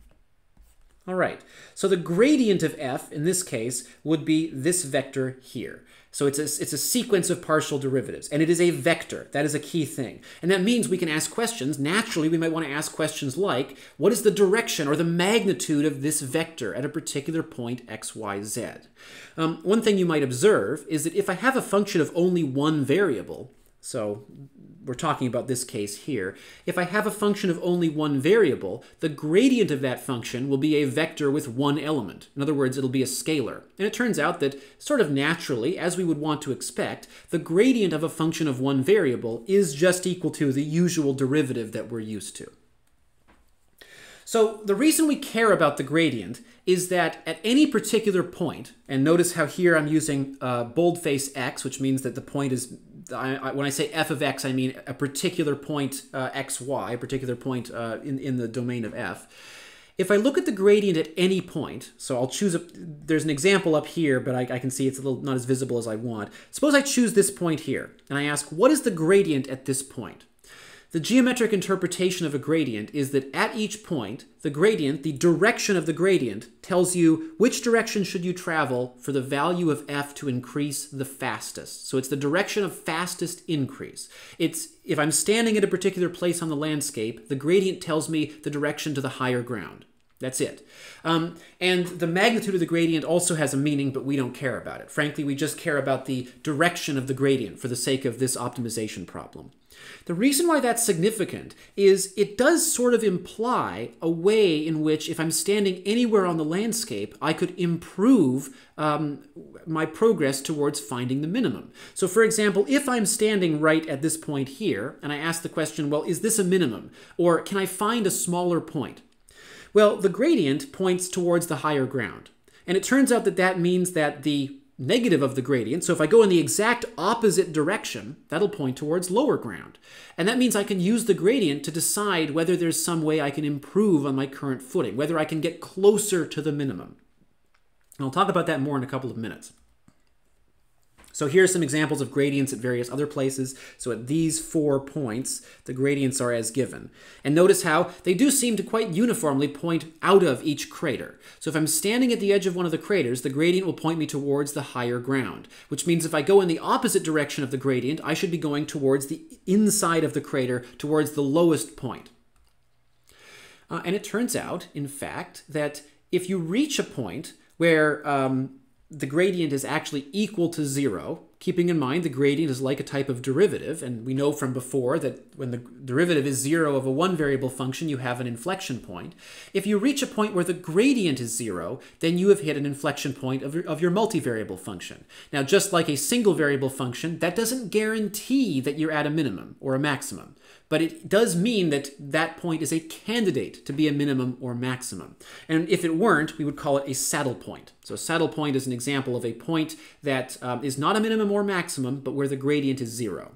All right, so the gradient of f, in this case, would be this vector here. So it's a sequence of partial derivatives, and it is a vector. That is a key thing. And that means we can ask questions. Naturally, we might want to ask questions like, what is the direction or the magnitude of this vector at a particular point x, y, z? One thing you might observe is that if I have a function of only one variable, so we're talking about this case here, if I have a function of only one variable, the gradient of that function will be a vector with one element. In other words, it'll be a scalar. And it turns out that sort of naturally, as we would want to expect, the gradient of a function of one variable is just equal to the usual derivative that we're used to. So the reason we care about the gradient is that at any particular point, and notice how here I'm using boldface x, which means that the point is, when I say f of x, I mean a particular point x, y, a particular point in the domain of f. If I look at the gradient at any point, so I'll choose, there's an example up here, but I can see it's a little not as visible as I want. Suppose I choose this point here, and I ask, what is the gradient at this point? The geometric interpretation of a gradient is that at each point, the gradient, the direction of the gradient, tells you which direction should you travel for the value of f to increase the fastest. So it's the direction of fastest increase. It's, if I'm standing at a particular place on the landscape, the gradient tells me the direction to the higher ground. That's it. And the magnitude of the gradient also has a meaning, but we don't care about it. Frankly, we just care about the direction of the gradient for the sake of this optimization problem. The reason why that's significant is it does sort of imply a way in which, if I'm standing anywhere on the landscape, I could improve my progress towards finding the minimum. So for example, if I'm standing right at this point here, and I ask the question, well, is this a minimum? Or can I find a smaller point? Well, the gradient points towards the higher ground. And it turns out that that means that the negative of the gradient, so if I go in the exact opposite direction, that'll point towards lower ground. And that means I can use the gradient to decide whether there's some way I can improve on my current footing, whether I can get closer to the minimum. And I'll talk about that more in a couple of minutes. So here are some examples of gradients at various other places. So at these 4 points, the gradients are as given. And notice how they do seem to quite uniformly point out of each crater. So if I'm standing at the edge of one of the craters, the gradient will point me towards the higher ground, which means if I go in the opposite direction of the gradient, I should be going towards the inside of the crater, towards the lowest point. And it turns out, in fact, that if you reach a point where the gradient is actually equal to 0, keeping in mind the gradient is like a type of derivative, and we know from before that when the derivative is 0 of a one-variable function, you have an inflection point. If you reach a point where the gradient is 0, then you have hit an inflection point of your multivariable function. Now, just like a single-variable function, that doesn't guarantee that you're at a minimum or a maximum, but it does mean that that point is a candidate to be a minimum or maximum. And if it weren't, we would call it a saddle point. So a saddle point is an example of a point that is not a minimum or maximum, but where the gradient is 0.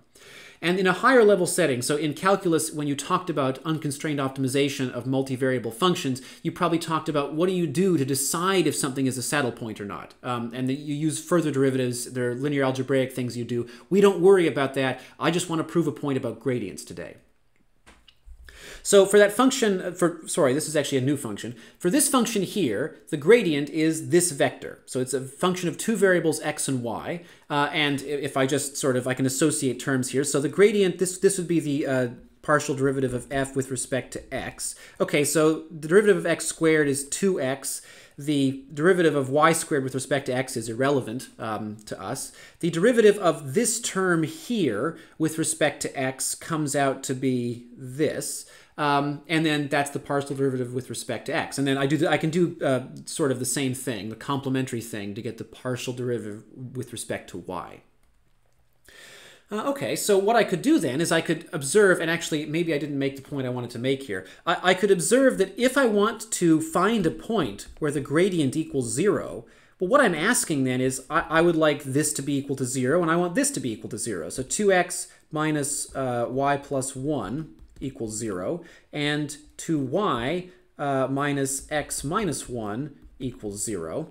And in a higher level setting, so in calculus, when you talked about unconstrained optimization of multivariable functions, you probably talked about what do you do to decide if something is a saddle point or not. And you use further derivatives, there are linear algebraic things you do. We don't worry about that. I just want to prove a point about gradients today. So for that function, sorry, this is actually a new function. For this function here, the gradient is this vector. So it's a function of 2 variables, x and y. And if I just sort of, I can associate terms here. So the gradient, this would be the partial derivative of f with respect to x. Okay, so the derivative of x squared is 2x. The derivative of y squared with respect to x is irrelevant to us. The derivative of this term here with respect to x comes out to be this. And then that's the partial derivative with respect to x. And then I can do sort of the same thing, the complementary thing, to get the partial derivative with respect to y. Okay, so what I could do then is I could observe, and actually maybe I didn't make the point I wanted to make here. I could observe that if I want to find a point where the gradient equals 0, well, what I'm asking then is I would like this to be equal to 0, and I want this to be equal to 0. So 2x minus y plus 1 equals 0, and 2y minus x minus 1 equals 0.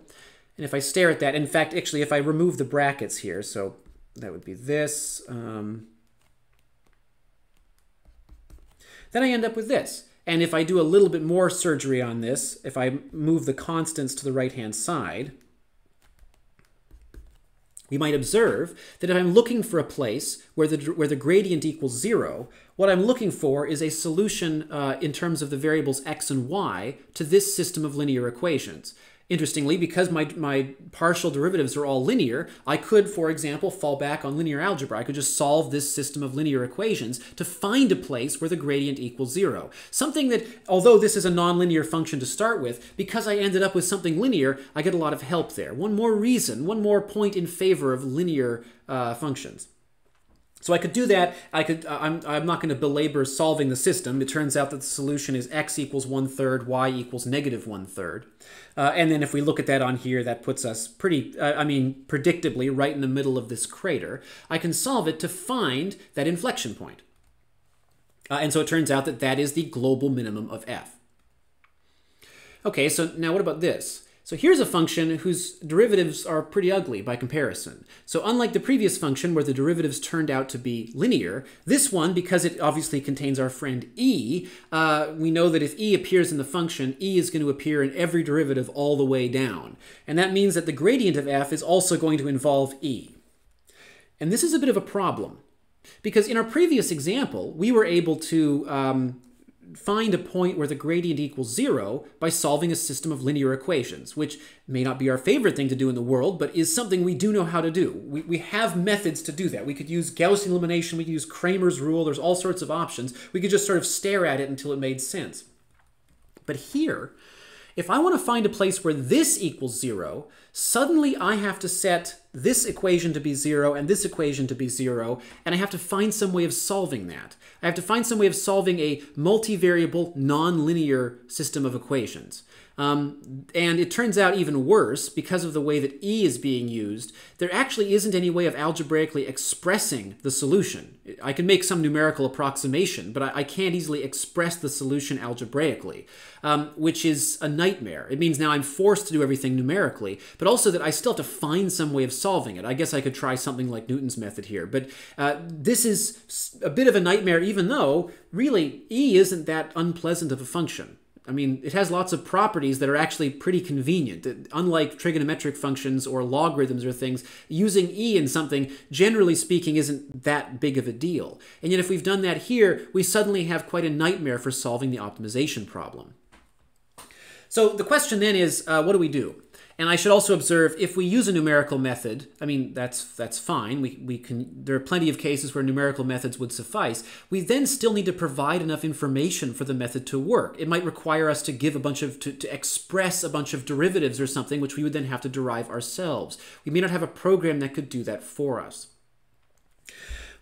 And if I stare at that, in fact, actually, if I remove the brackets here, so that would be this, then I end up with this. And if I do a little bit more surgery on this, if I move the constants to the right-hand side, we might observe that if I'm looking for a place where the gradient equals 0, what I'm looking for is a solution in terms of the variables x and y to this system of linear equations. Interestingly, because my partial derivatives are all linear, I could, for example, fall back on linear algebra. I could just solve this system of linear equations to find a place where the gradient equals 0. Something that, although this is a nonlinear function to start with, because I ended up with something linear, I get a lot of help there. One more reason, one more point in favor of linear functions. So I could do that. I'm not going to belabor solving the system. It turns out that the solution is x equals 1/3, y equals -1/3. And then if we look at that on here, that puts us pretty, predictably right in the middle of this crater. I can solve it to find that inflection point. And so it turns out that that is the global minimum of f. Okay, so now what about this? So here's a function whose derivatives are pretty ugly by comparison. So unlike the previous function where the derivatives turned out to be linear, this one, because it obviously contains our friend e, we know that if e appears in the function, e is going to appear in every derivative all the way down. And that means that the gradient of f is also going to involve e. And this is a bit of a problem, because in our previous example, we were able to find a point where the gradient equals 0 by solving a system of linear equations, which may not be our favorite thing to do in the world, but is something we do know how to do. We have methods to do that. We could use Gaussian elimination, we could use Cramer's rule, there's all sorts of options. We could just sort of stare at it until it made sense. But here, if I want to find a place where this equals 0, suddenly I have to set this equation to be 0 and this equation to be 0, and I have to find some way of solving that. I have to find some way of solving a multivariable, non-linear system of equations. And it turns out even worse, because of the way that e is being used, there actually isn't any way of algebraically expressing the solution. I can make some numerical approximation, but I can't easily express the solution algebraically, which is a nightmare. It means now I'm forced to do everything numerically, but also that I still have to find some way of solving it. I guess I could try something like Newton's method here, but this is a bit of a nightmare, even though really e isn't that unpleasant of a function. I mean, it has lots of properties that are actually pretty convenient. Unlike trigonometric functions or logarithms or things, using e in something, generally speaking, isn't that big of a deal. And yet if we've done that here, we suddenly have quite a nightmare for solving the optimization problem. So the question then is, what do we do? And I should also observe, if we use a numerical method, I mean, that's fine. We can, there are plenty of cases where numerical methods would suffice. We then still need to provide enough information for the method to work. It might require us to give a bunch of, to express a bunch of derivatives or something, which we would then have to derive ourselves. We may not have a program that could do that for us.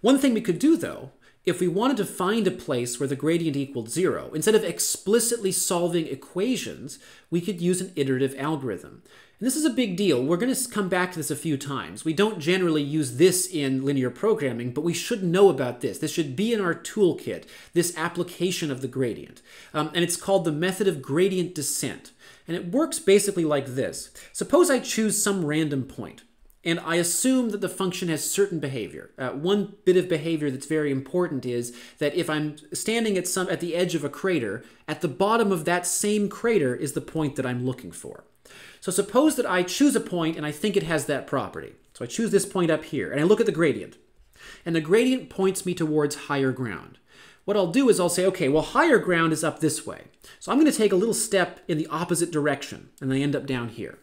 One thing we could do, though, if we wanted to find a place where the gradient equaled 0, instead of explicitly solving equations, we could use an iterative algorithm. And this is a big deal. We're going to come back to this a few times. We don't generally use this in linear programming, but we should know about this. This should be in our toolkit, this application of the gradient. And it's called the method of gradient descent. And it works basically like this. Suppose I choose some random point. And I assume that the function has certain behavior. One bit of behavior that's very important is that if I'm standing at the edge of a crater, at the bottom of that same crater is the point that I'm looking for. So suppose that I choose a point and I think it has that property. So I choose this point up here and I look at the gradient. And the gradient points me towards higher ground. What I'll do is I'll say, okay, well, higher ground is up this way. So I'm going to take a little step in the opposite direction and I end up down here.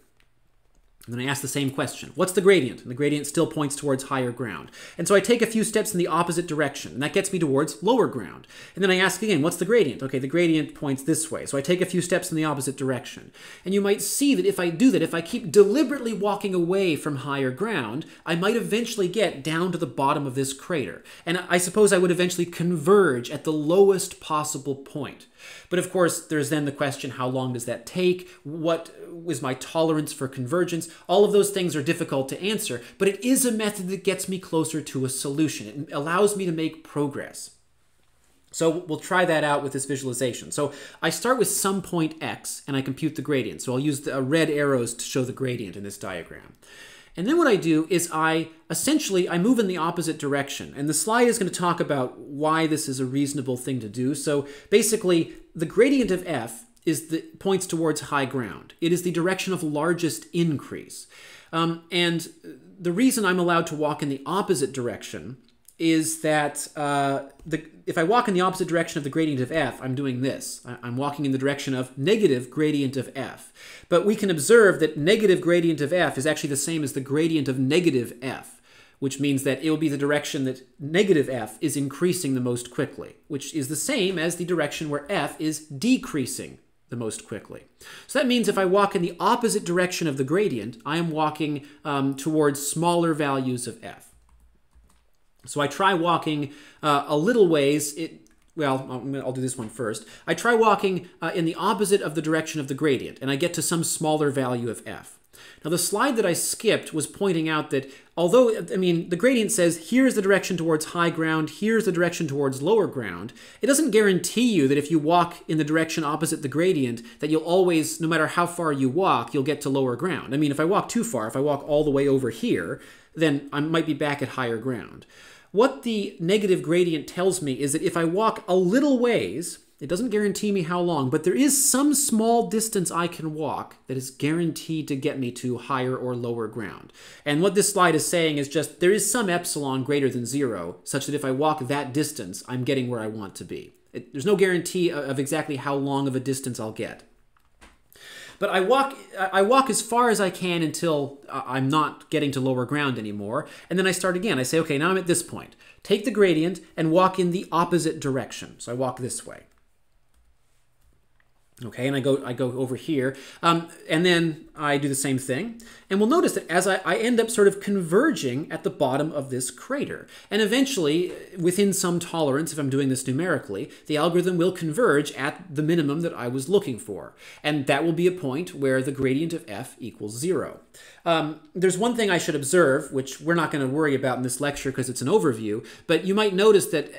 And then I ask the same question. What's the gradient? And the gradient still points towards higher ground. And so I take a few steps in the opposite direction, and that gets me towards lower ground. And then I ask again, what's the gradient? Okay, the gradient points this way. So I take a few steps in the opposite direction. And you might see that if I do that, if I keep deliberately walking away from higher ground, I might eventually get down to the bottom of this crater. And I suppose I would eventually converge at the lowest possible point. But of course, there's then the question, how long does that take? What is my tolerance for convergence? All of those things are difficult to answer, but it is a method that gets me closer to a solution. It allows me to make progress. So we'll try that out with this visualization. So I start with some point x, and I compute the gradient. So I'll use the red arrows to show the gradient in this diagram. And then what I do is I move in the opposite direction. And the slide is going to talk about why this is a reasonable thing to do. So basically, the gradient of f is the points towards high ground. It is the direction of largest increase. And the reason I'm allowed to walk in the opposite direction is that if I walk in the opposite direction of the gradient of f, I'm doing this. I'm walking in the direction of negative gradient of f. But we can observe that negative gradient of f is actually the same as the gradient of negative f, which means that it will be the direction that negative f is increasing the most quickly, which is the same as the direction where f is decreasing the most quickly. So that means if I walk in the opposite direction of the gradient, I am walking towards smaller values of f. So I try walking a little ways. Well, I'll do this one first. I try walking in the opposite of the direction of the gradient, and I get to some smaller value of f. Now, the slide that I skipped was pointing out that although, I mean, the gradient says here's the direction towards high ground, here's the direction towards lower ground, it doesn't guarantee you that if you walk in the direction opposite the gradient that you'll always, no matter how far you walk, you'll get to lower ground. I mean, if I walk too far, if I walk all the way over here, then I might be back at higher ground. What the negative gradient tells me is that if I walk a little ways, it doesn't guarantee me how long, but there is some small distance I can walk that is guaranteed to get me to higher or lower ground. And what this slide is saying is just there is some epsilon greater than 0 such that if I walk that distance, I'm getting where I want to be. There's no guarantee of exactly how long of a distance I'll get. But I walk as far as I can until I'm not getting to lower ground anymore, and then I start again. I say, okay, now I'm at this point. Take the gradient and walk in the opposite direction. So I walk this way. Okay, and I go over here, and then I do the same thing. And we'll notice that as I end up sort of converging at the bottom of this crater. And eventually, within some tolerance, if I'm doing this numerically, the algorithm will converge at the minimum that I was looking for. And that will be a point where the gradient of f equals 0. There's one thing I should observe, which we're not going to worry about in this lecture because it's an overview, but you might notice that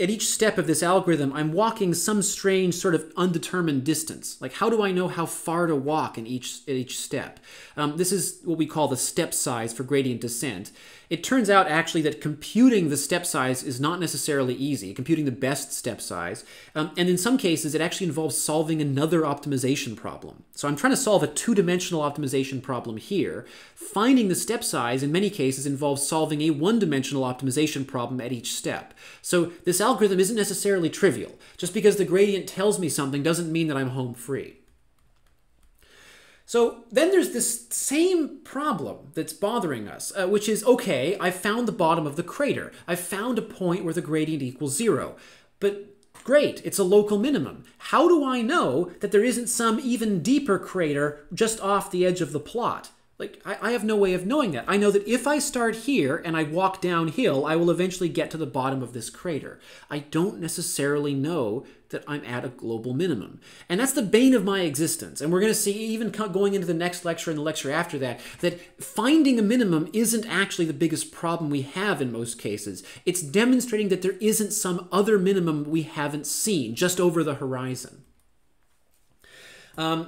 at each step of this algorithm, I'm walking some strange sort of undetermined distance. Like, how do I know how far to walk in at each step? This is what we call the step size for gradient descent. It turns out actually that computing the step size is not necessarily easy, computing the best step size. And in some cases, it actually involves solving another optimization problem. So I'm trying to solve a two-dimensional optimization problem here. Finding the step size in many cases involves solving a one-dimensional optimization problem at each step. So this algorithm isn't necessarily trivial. Just because the gradient tells me something doesn't mean that I'm home free. So then there's this same problem that's bothering us, which is, okay, I found the bottom of the crater. I found a point where the gradient equals 0. But great, it's a local minimum. How do I know that there isn't some even deeper crater just off the edge of the plot? Like, I have no way of knowing that. I know that if I start here and I walk downhill, I will eventually get to the bottom of this crater. I don't necessarily know that I'm at a global minimum. And that's the bane of my existence. And we're going to see, even going into the next lecture and the lecture after that, that finding a minimum isn't actually the biggest problem we have in most cases. It's demonstrating that there isn't some other minimum we haven't seen just over the horizon.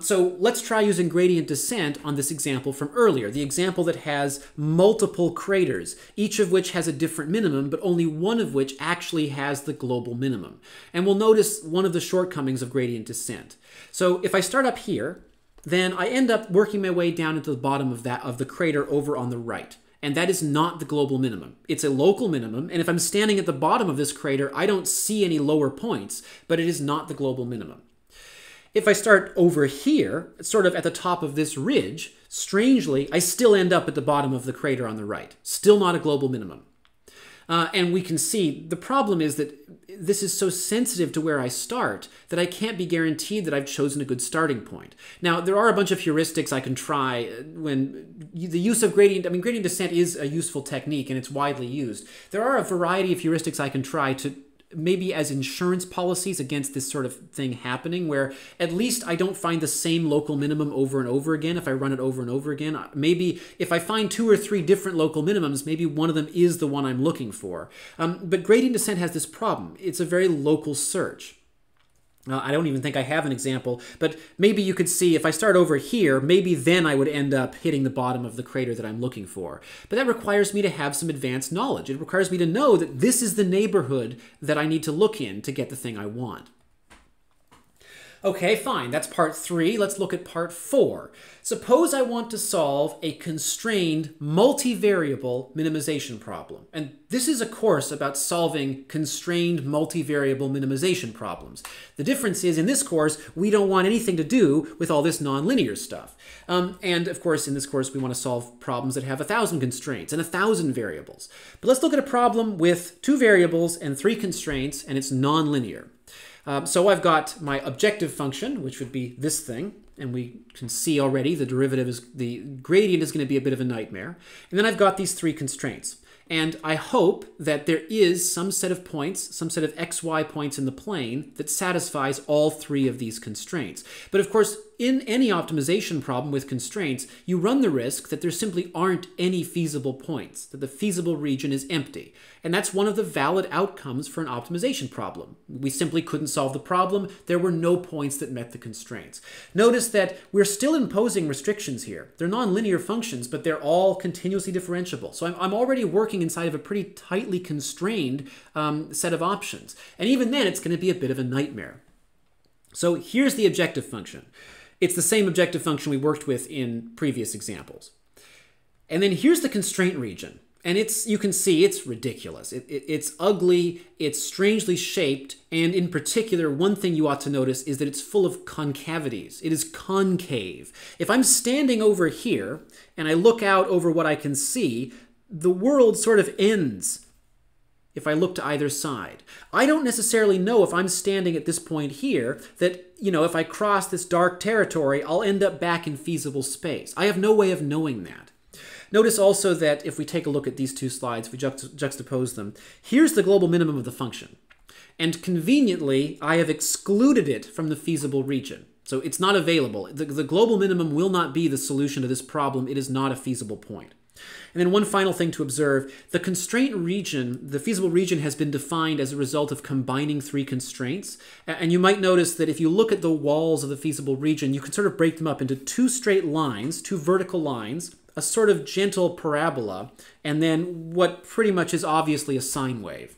So let's try using gradient descent on this example from earlier, the example that has multiple craters, each of which has a different minimum, but only one of which actually has the global minimum. And we'll notice one of the shortcomings of gradient descent. So if I start up here, then I end up working my way down into the bottom of the crater over on the right. And that is not the global minimum. It's a local minimum. And if I'm standing at the bottom of this crater, I don't see any lower points, but it is not the global minimum. If I start over here, sort of at the top of this ridge, strangely, I still end up at the bottom of the crater on the right. Still not a global minimum. And we can see the problem is that this is so sensitive to where I start that I can't be guaranteed that I've chosen a good starting point. Now, there are a bunch of heuristics I can try when the use of gradient, I mean, gradient descent is a useful technique and it's widely used. There are a variety of heuristics I can try to maybe as insurance policies against this sort of thing happening, where at least I don't find the same local minimum over and over again if I run it over and over again. Maybe if I find 2 or 3 different local minimums, maybe one of them is the one I'm looking for. But gradient descent has this problem. It's a very local search. I don't even think I have an example, but maybe you could see if I start over here, maybe then I would end up hitting the bottom of the crater that I'm looking for. But that requires me to have some advanced knowledge. It requires me to know that this is the neighborhood that I need to look in to get the thing I want. Okay, fine. That's part 3. Let's look at part 4. Suppose I want to solve a constrained multivariable minimization problem. And this is a course about solving constrained multivariable minimization problems. The difference is in this course, we don't want anything to do with all this nonlinear stuff. And of course, in this course, we want to solve problems that have 1,000 constraints and 1,000 variables. But let's look at a problem with 2 variables and 3 constraints, and it's nonlinear. So I've got my objective function, which would be this thing. And we can see already the gradient is going to be a bit of a nightmare. And then I've got these 3 constraints. And I hope that there is some set of points, some set of xy points in the plane that satisfies all three of these constraints. But of course, in any optimization problem with constraints, you run the risk that there simply aren't any feasible points, that the feasible region is empty. And that's one of the valid outcomes for an optimization problem. We simply couldn't solve the problem. There were no points that met the constraints. Notice that we're still imposing restrictions here. They're nonlinear functions, but they're all continuously differentiable. So I'm already working inside of a pretty tightly constrained set of options. And even then, it's going to be a bit of a nightmare. So here's the objective function. It's the same objective function we worked with in previous examples. And then here's the constraint region. And it's, you can see it's ridiculous. It's ugly, it's strangely shaped, and in particular, one thing you ought to notice is that it's full of concavities. It is concave. If I'm standing over here and I look out over what I can see, the world sort of ends if I look to either side. I don't necessarily know if I'm standing at this point here that, you know, if I cross this dark territory, I'll end up back in feasible space. I have no way of knowing that. Notice also that if we take a look at these two slides, if we juxtapose them, here's the global minimum of the function. And conveniently, I have excluded it from the feasible region. So it's not available. The global minimum will not be the solution to this problem. It is not a feasible point. And then one final thing to observe, the constraint region, the feasible region has been defined as a result of combining three constraints. And you might notice that if you look at the walls of the feasible region, you can sort of break them up into two straight lines, two vertical lines, a sort of gentle parabola, and then what pretty much is obviously a sine wave.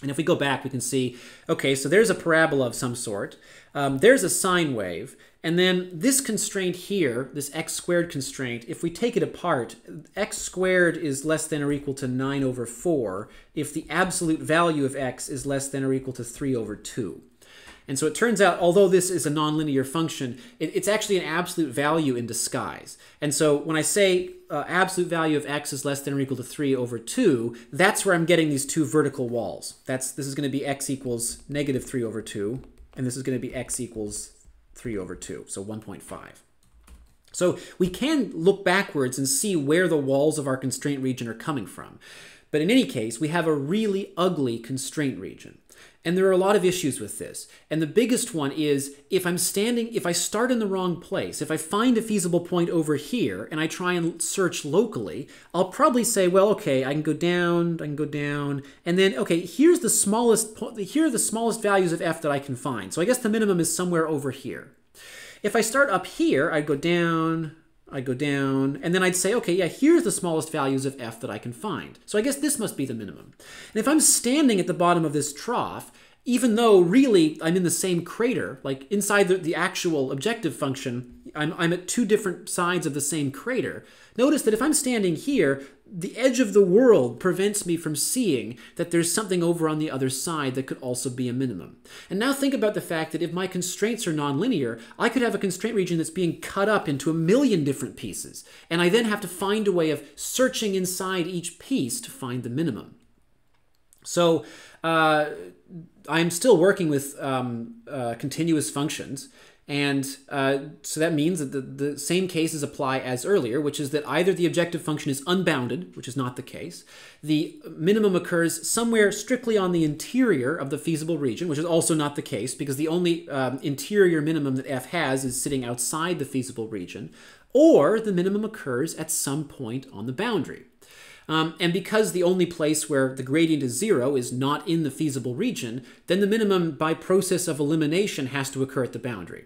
And if we go back, we can see, okay, so there's a parabola of some sort, there's a sine wave, and then this constraint here, this x squared constraint, if we take it apart, x squared is less than or equal to 9 over 4 if the absolute value of x is less than or equal to 3 over 2. And so it turns out, although this is a nonlinear function, it's actually an absolute value in disguise. And so when I say absolute value of x is less than or equal to 3 over 2, that's where I'm getting these two vertical walls. This is going to be x equals negative 3 over 2, and this is going to be x equals 3 over 2, so 1.5. So we can look backwards and see where the walls of our constraint region are coming from. But in any case, we have a really ugly constraint region. And there are a lot of issues with this. And the biggest one is if I start in the wrong place, if I find a feasible point over here and I try and search locally, I'll probably say, well, okay, I can go down, and then, okay, here are the smallest values of f that I can find. So I guess the minimum is somewhere over here. If I start up here, I'd go down, and then I'd say, okay, yeah, here's the smallest values of f that I can find. So I guess this must be the minimum. And if I'm standing at the bottom of this trough, even though really I'm in the same crater, like inside the actual objective function, I'm at two different sides of the same crater, notice that if I'm standing here, the edge of the world prevents me from seeing that there's something over on the other side that could also be a minimum. And now think about the fact that if my constraints are nonlinear, I could have a constraint region that's being cut up into a million different pieces, and I then have to find a way of searching inside each piece to find the minimum. So I'm still working with continuous functions. And so that means that the same cases apply as earlier, which is that either the objective function is unbounded, which is not the case, the minimum occurs somewhere strictly on the interior of the feasible region, which is also not the case because the only interior minimum that f has is sitting outside the feasible region, or the minimum occurs at some point on the boundary. And because the only place where the gradient is zero is not in the feasible region, then the minimum by process of elimination has to occur at the boundary.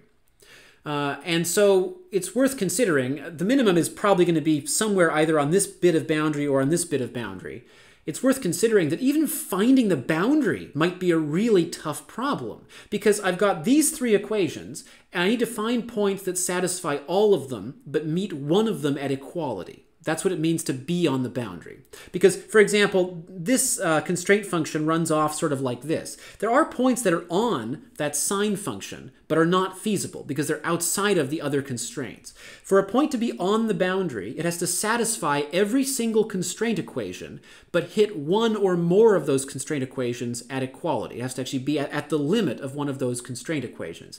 And so it's worth considering. The minimum is probably going to be somewhere either on this bit of boundary or on this bit of boundary. It's worth considering that even finding the boundary might be a really tough problem because I've got these three equations and I need to find points that satisfy all of them but meet one of them at equality. That's what it means to be on the boundary. Because, for example, this constraint function runs off sort of like this. There are points that are on that sine function, but are not feasible because they're outside of the other constraints. For a point to be on the boundary, it has to satisfy every single constraint equation, but hit one or more of those constraint equations at equality. It has to actually be at the limit of one of those constraint equations.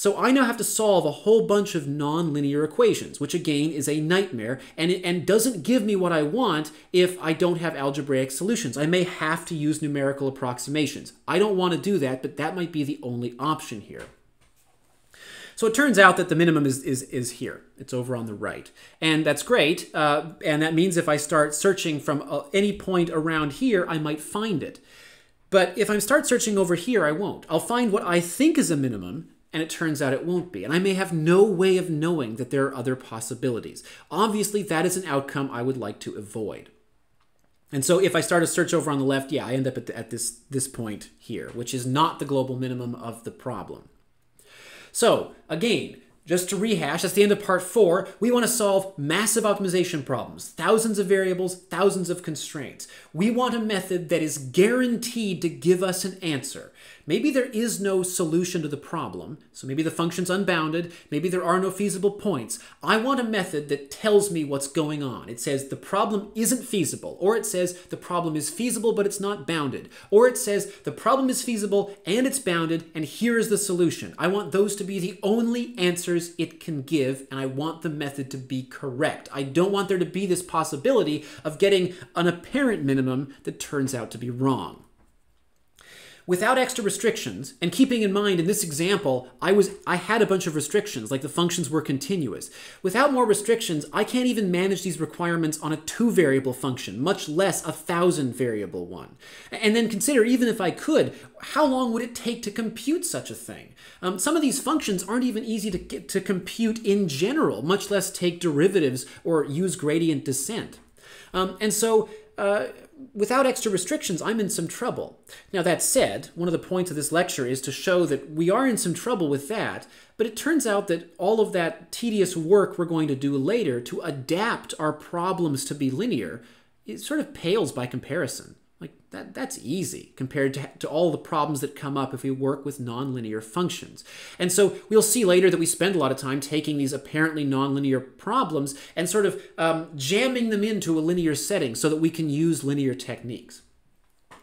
So I now have to solve a whole bunch of nonlinear equations, which again is a nightmare and doesn't give me what I want if I don't have algebraic solutions. I may have to use numerical approximations. I don't want to do that, but that might be the only option here. So it turns out that the minimum is here. It's over on the right. And that's great. And that means if I start searching from any point around here, I might find it. But if I start searching over here, I won't. I'll find what I think is a minimum, and it turns out it won't be. And I may have no way of knowing that there are other possibilities. Obviously, that is an outcome I would like to avoid. And so if I start a search over on the left, yeah, I end up at this point here, which is not the global minimum of the problem. So again, just to rehash, that's the end of part 4. We want to solve massive optimization problems, thousands of variables, thousands of constraints. We want a method that is guaranteed to give us an answer. Maybe there is no solution to the problem, so maybe the function's unbounded, maybe there are no feasible points. I want a method that tells me what's going on. It says the problem isn't feasible, or it says the problem is feasible but it's not bounded, or it says the problem is feasible and it's bounded and here is the solution. I want those to be the only answers it can give, and I want the method to be correct. I don't want there to be this possibility of getting an apparent minimum that turns out to be wrong. Without extra restrictions, and keeping in mind in this example, I had a bunch of restrictions, like the functions were continuous. Without more restrictions, I can't even manage these requirements on a 2-variable function, much less a 1,000-variable one. And then consider, even if I could, how long would it take to compute such a thing? Some of these functions aren't even easy to compute in general, much less take derivatives or use gradient descent. Without extra restrictions, I'm in some trouble. Now that said, one of the points of this lecture is to show that we are in some trouble with that, but it turns out that all of that tedious work we're going to do later to adapt our problems to be linear, it sort of pales by comparison. Like that's easy compared to all the problems that come up if we work with nonlinear functions. And so we'll see later that we spend a lot of time taking these apparently nonlinear problems and sort of jamming them into a linear setting so that we can use linear techniques.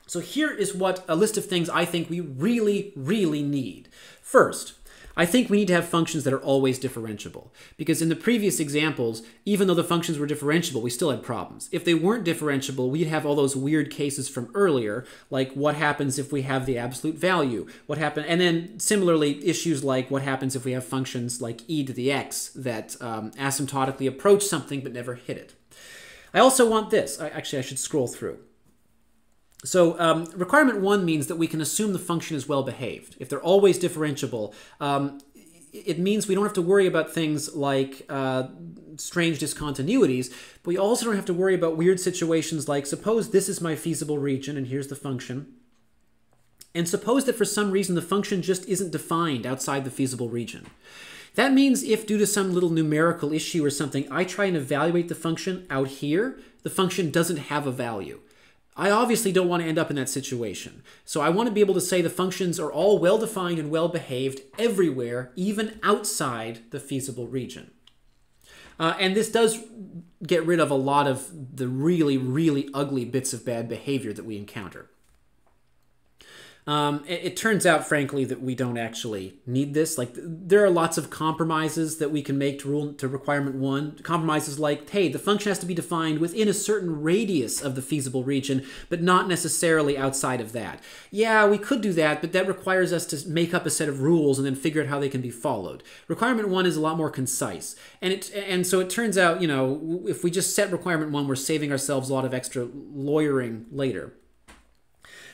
So here is what a list of things I think we really, really need. First, I think we need to have functions that are always differentiable, because in the previous examples, even though the functions were differentiable, we still had problems. If they weren't differentiable, we'd have all those weird cases from earlier, like what happens if we have the absolute value, and then similarly issues like what happens if we have functions like e to the x that asymptotically approach something but never hit it. I also want this. Actually, I should scroll through. So requirement 1 means that we can assume the function is well behaved. If they're always differentiable, it means we don't have to worry about things like strange discontinuities, but we also don't have to worry about weird situations like, suppose this is my feasible region and here's the function. And suppose that for some reason the function just isn't defined outside the feasible region. That means if due to some little numerical issue or something, I try and evaluate the function out here, the function doesn't have a value. I obviously don't want to end up in that situation. So I want to be able to say the functions are all well-defined and well-behaved everywhere, even outside the feasible region. And this does get rid of a lot of the really, really ugly bits of bad behavior that we encounter. It turns out, frankly, that we don't actually need this. Like, there are lots of compromises that we can make to requirement 1. Compromises like, hey, the function has to be defined within a certain radius of the feasible region, but not necessarily outside of that. Yeah, we could do that, but that requires us to make up a set of rules and then figure out how they can be followed. Requirement 1 is a lot more concise. And so it turns out, you know, if we just set requirement 1, we're saving ourselves a lot of extra lawyering later.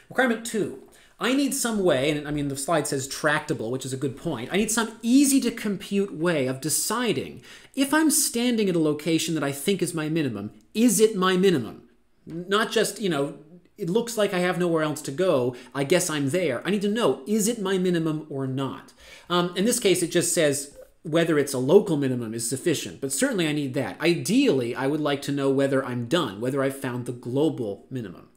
Requirement 2. I need some way, and I mean the slide says tractable, which is a good point. I need some easy to compute way of deciding if I'm standing at a location that I think is my minimum, is it my minimum? Not just, you know, it looks like I have nowhere else to go, I guess I'm there. I need to know, is it my minimum or not? In this case, it just says whether it's a local minimum is sufficient, but certainly I need that. Ideally, I would like to know whether I'm done, whether I've found the global minimum.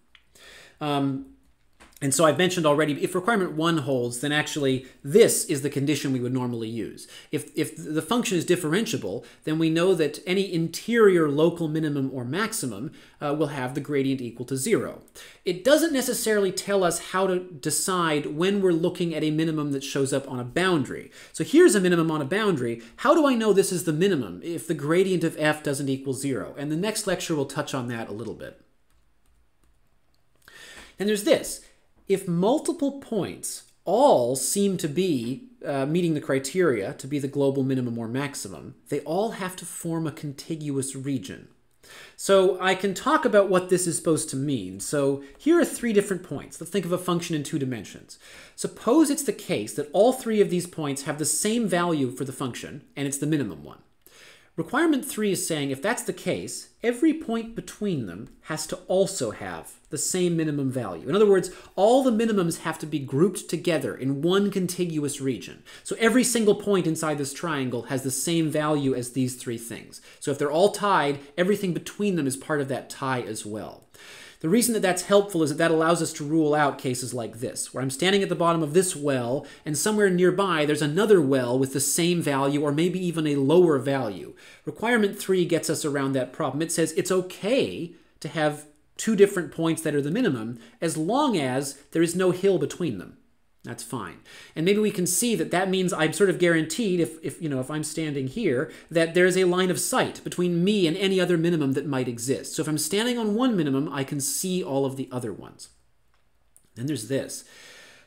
And so I've mentioned already, if requirement 1 holds, then actually this is the condition we would normally use. If the function is differentiable, then we know that any interior local minimum or maximum will have the gradient equal to 0. It doesn't necessarily tell us how to decide when we're looking at a minimum that shows up on a boundary. So here's a minimum on a boundary. How do I know this is the minimum if the gradient of f doesn't equal 0? And the next lecture will touch on that a little bit. And there's this. If multiple points all seem to be meeting the criteria to be the global minimum or maximum, they all have to form a contiguous region. So I can talk about what this is supposed to mean. So here are 3 different points. Let's think of a function in 2 dimensions. Suppose it's the case that all 3 of these points have the same value for the function, and it's the minimum one. Requirement 3 is saying if that's the case, every point between them has to also have the same minimum value. In other words, all the minimums have to be grouped together in one contiguous region. So every single point inside this triangle has the same value as these 3 things. So if they're all tied, everything between them is part of that tie as well. The reason that that's helpful is that allows us to rule out cases like this, where I'm standing at the bottom of this well, and somewhere nearby there's another well with the same value or maybe even a lower value. Requirement 3 gets us around that problem. It says it's okay to have 2 different points that are the minimum as long as there is no hill between them. That's fine. And maybe we can see that that means I'm sort of guaranteed, if I'm standing here, that there is a line of sight between me and any other minimum that might exist. So if I'm standing on one minimum, I can see all of the other ones. Then there's this.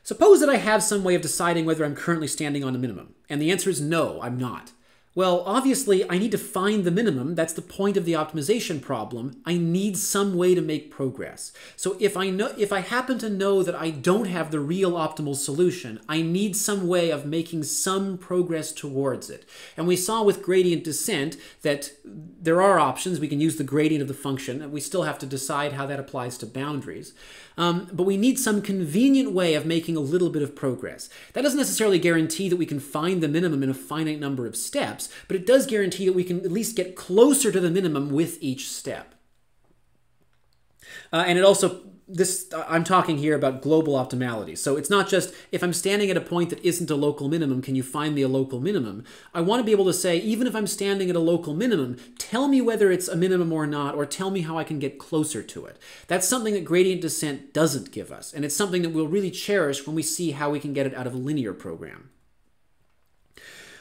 Suppose that I have some way of deciding whether I'm currently standing on a minimum. And the answer is no, I'm not. Well, obviously, I need to find the minimum. That's the point of the optimization problem. I need some way to make progress. So if I happen to know that I don't have the real optimal solution, I need some way of making some progress towards it. And we saw with gradient descent that there are options. We can use the gradient of the function, and we still have to decide how that applies to boundaries. But we need some convenient way of making a little bit of progress. That doesn't necessarily guarantee that we can find the minimum in a finite number of steps, but it does guarantee that we can at least get closer to the minimum with each step. And it also, I'm talking here about global optimality. So it's not just if I'm standing at a point that isn't a local minimum, can you find me a local minimum? I want to be able to say, even if I'm standing at a local minimum, tell me whether it's a minimum or not, or tell me how I can get closer to it. That's something that gradient descent doesn't give us. And it's something that we'll really cherish when we see how we can get it out of a linear program.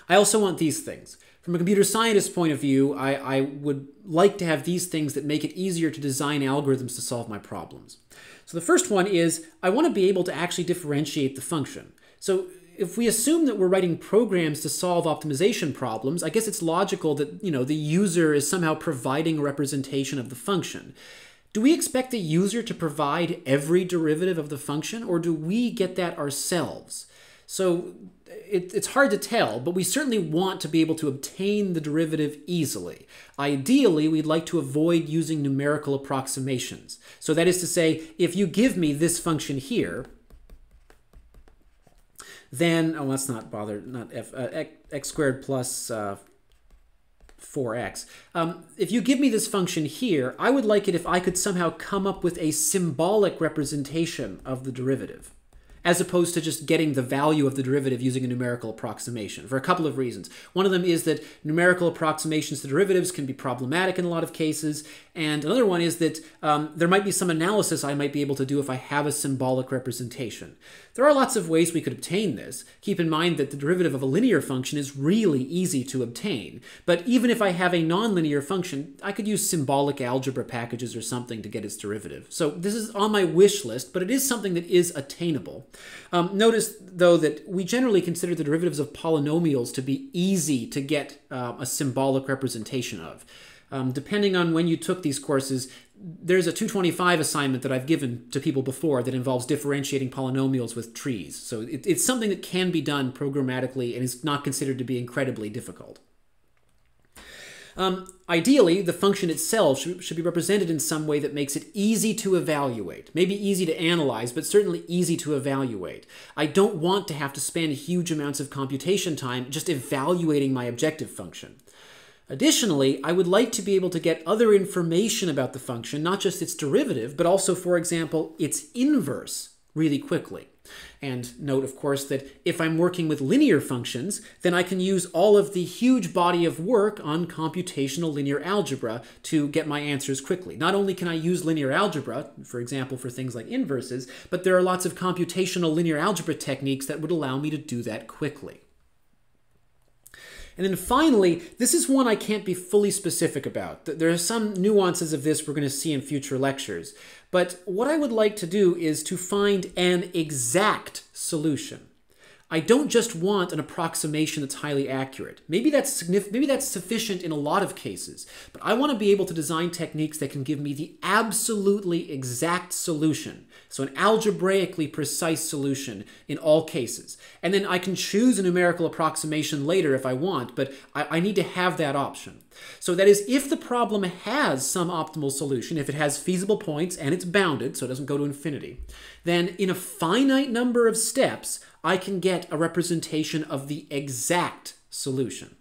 I also want these things. From a computer scientist's point of view, I would like to have these things that make it easier to design algorithms to solve my problems. So the first one is I want to be able to actually differentiate the function. So if we assume that we're writing programs to solve optimization problems, I guess it's logical that, the user is somehow providing a representation of the function. Do we expect the user to provide every derivative of the function, or do we get that ourselves? So it's hard to tell, but we certainly want to be able to obtain the derivative easily. Ideally, we'd like to avoid using numerical approximations. So that is to say, if you give me this function here, then, oh, let's not bother, not f, x squared plus 4x. If you give me this function here, I would like it if I could somehow come up with a symbolic representation of the derivative, as opposed to just getting the value of the derivative using a numerical approximation, for a couple of reasons. One of them is that numerical approximations to derivatives can be problematic in a lot of cases, and another one is that there might be some analysis I might be able to do if I have a symbolic representation. There are lots of ways we could obtain this. Keep in mind that the derivative of a linear function is really easy to obtain, but even if I have a nonlinear function, I could use symbolic algebra packages or something to get its derivative. So this is on my wish list, but it is something that is attainable. Notice, though, that we generally consider the derivatives of polynomials to be easy to get a symbolic representation of. Depending on when you took these courses, there's a 225 assignment that I've given to people before that involves differentiating polynomials with trees. So it's something that can be done programmatically and is not considered to be incredibly difficult. Ideally, the function itself should be represented in some way that makes it easy to evaluate. Maybe easy to analyze, but certainly easy to evaluate. I don't want to have to spend huge amounts of computation time just evaluating my objective function. Additionally, I would like to be able to get other information about the function, not just its derivative, but also, for example, its inverse, really quickly. And note, of course, that if I'm working with linear functions, then I can use all of the huge body of work on computational linear algebra to get my answers quickly. Not only can I use linear algebra, for example, for things like inverses, but there are lots of computational linear algebra techniques that would allow me to do that quickly. And then finally, this is one I can't be fully specific about. There are some nuances of this we're going to see in future lectures. But what I would like to do is to find an exact solution. I don't just want an approximation that's highly accurate. Maybe that's sufficient in a lot of cases, but I want to be able to design techniques that can give me the absolutely exact solution. So an algebraically precise solution in all cases. And then I can choose a numerical approximation later if I want, but I need to have that option. So that is, if the problem has some optimal solution, if it has feasible points and it's bounded, so it doesn't go to infinity, then in a finite number of steps, I can get a representation of the exact solution.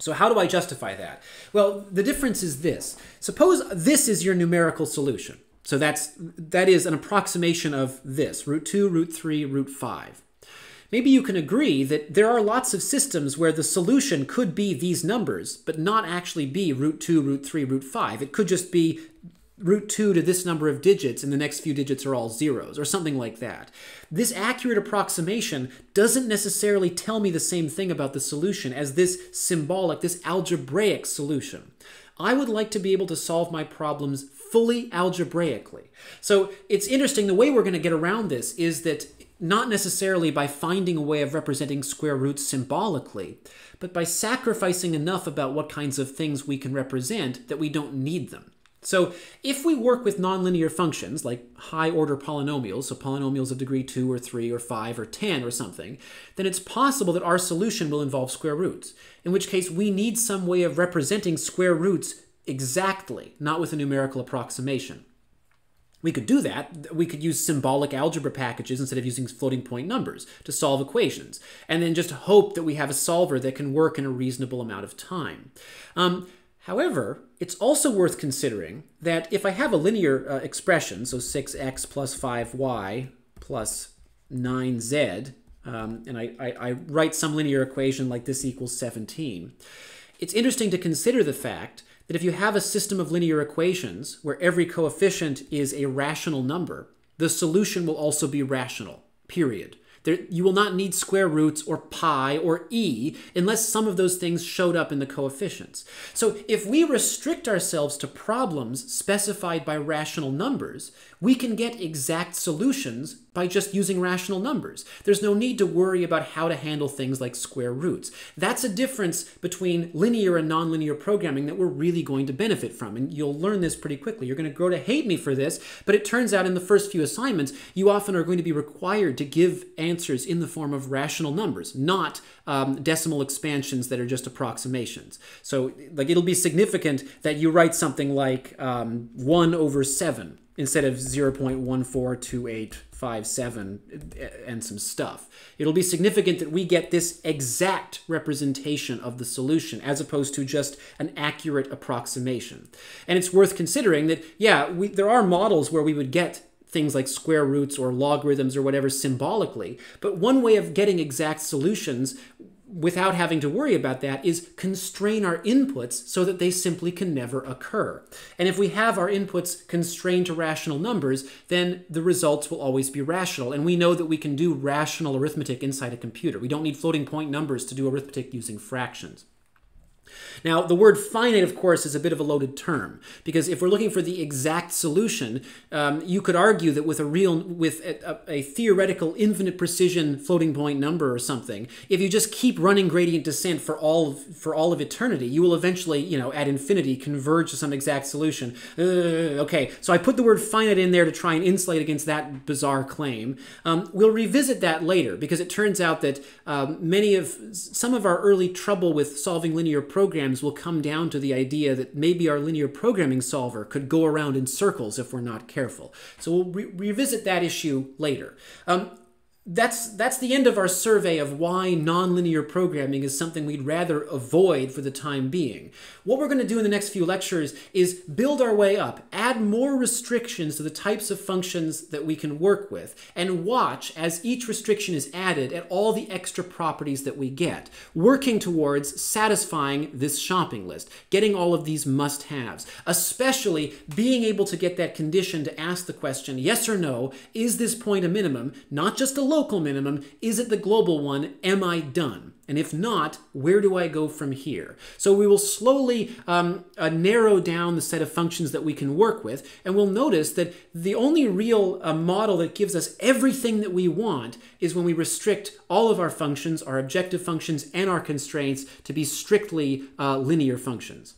So how do I justify that? Well, the difference is this. Suppose this is your numerical solution. So that is an approximation of this, root 2, root 3, root 5. Maybe you can agree that there are lots of systems where the solution could be these numbers, but not actually be root 2, root 3, root 5. It could just be root 2 to this number of digits, and the next few digits are all zeros, or something like that. This accurate approximation doesn't necessarily tell me the same thing about the solution as this symbolic, this algebraic solution. I would like to be able to solve my problems fully algebraically. So it's interesting, the way we're going to get around this is that not necessarily by finding a way of representing square roots symbolically, but by sacrificing enough about what kinds of things we can represent that we don't need them. So if we work with nonlinear functions, like high-order polynomials, so polynomials of degree 2 or 3 or 5 or 10 or something, then it's possible that our solution will involve square roots, in which case we need some way of representing square roots exactly, not with a numerical approximation. We could do that. We could use symbolic algebra packages instead of using floating point numbers to solve equations, and then just hope that we have a solver that can work in a reasonable amount of time. However, it's also worth considering that if I have a linear expression, so 6x plus 5y plus 9z, and I write some linear equation like this equals 17, it's interesting to consider the fact that if you have a system of linear equations where every coefficient is a rational number, the solution will also be rational, period. You will not need square roots or pi or e unless some of those things showed up in the coefficients. So if we restrict ourselves to problems specified by rational numbers, we can get exact solutions by just using rational numbers. There's no need to worry about how to handle things like square roots. That's a difference between linear and nonlinear programming that we're really going to benefit from, and you'll learn this pretty quickly. You're going to grow to hate me for this, but it turns out in the first few assignments, you often are going to be required to give answers in the form of rational numbers, not decimal expansions that are just approximations. So like, it'll be significant that you write something like 1 over 7 instead of 0.142857 and some stuff. It'll be significant that we get this exact representation of the solution as opposed to just an accurate approximation. And it's worth considering that, yeah, there are models where we would get things like square roots or logarithms or whatever symbolically, but one way of getting exact solutions without having to worry about that is constrain our inputs so that they simply can never occur. And if we have our inputs constrained to rational numbers, then the results will always be rational. And we know that we can do rational arithmetic inside a computer. We don't need floating point numbers to do arithmetic using fractions. Now, the word finite, of course, is a bit of a loaded term, because if we're looking for the exact solution, you could argue that with a theoretical infinite precision floating point number or something, if you just keep running gradient descent for all of eternity, you will eventually, you know, at infinity, converge to some exact solution. Okay, so I put the word finite in there to try and insulate against that bizarre claim. We'll revisit that later, because it turns out that some of our early trouble with solving linear programs will come down to the idea that maybe our linear programming solver could go around in circles if we're not careful. So we'll revisit that issue later. that's the end of our survey of why nonlinear programming is something we'd rather avoid for the time being. What we're going to do in the next few lectures is build our way up, add more restrictions to the types of functions that we can work with, and watch as each restriction is added at all the extra properties that we get, working towards satisfying this shopping list, getting all of these must-haves, especially being able to get that condition to ask the question, yes or no, is this point a minimum? Not just a local minimum, is it the global one? Am I done? And if not, where do I go from here? So we will slowly narrow down the set of functions that we can work with, and we'll notice that the only real model that gives us everything that we want is when we restrict all of our functions, our objective functions, and our constraints to be strictly linear functions.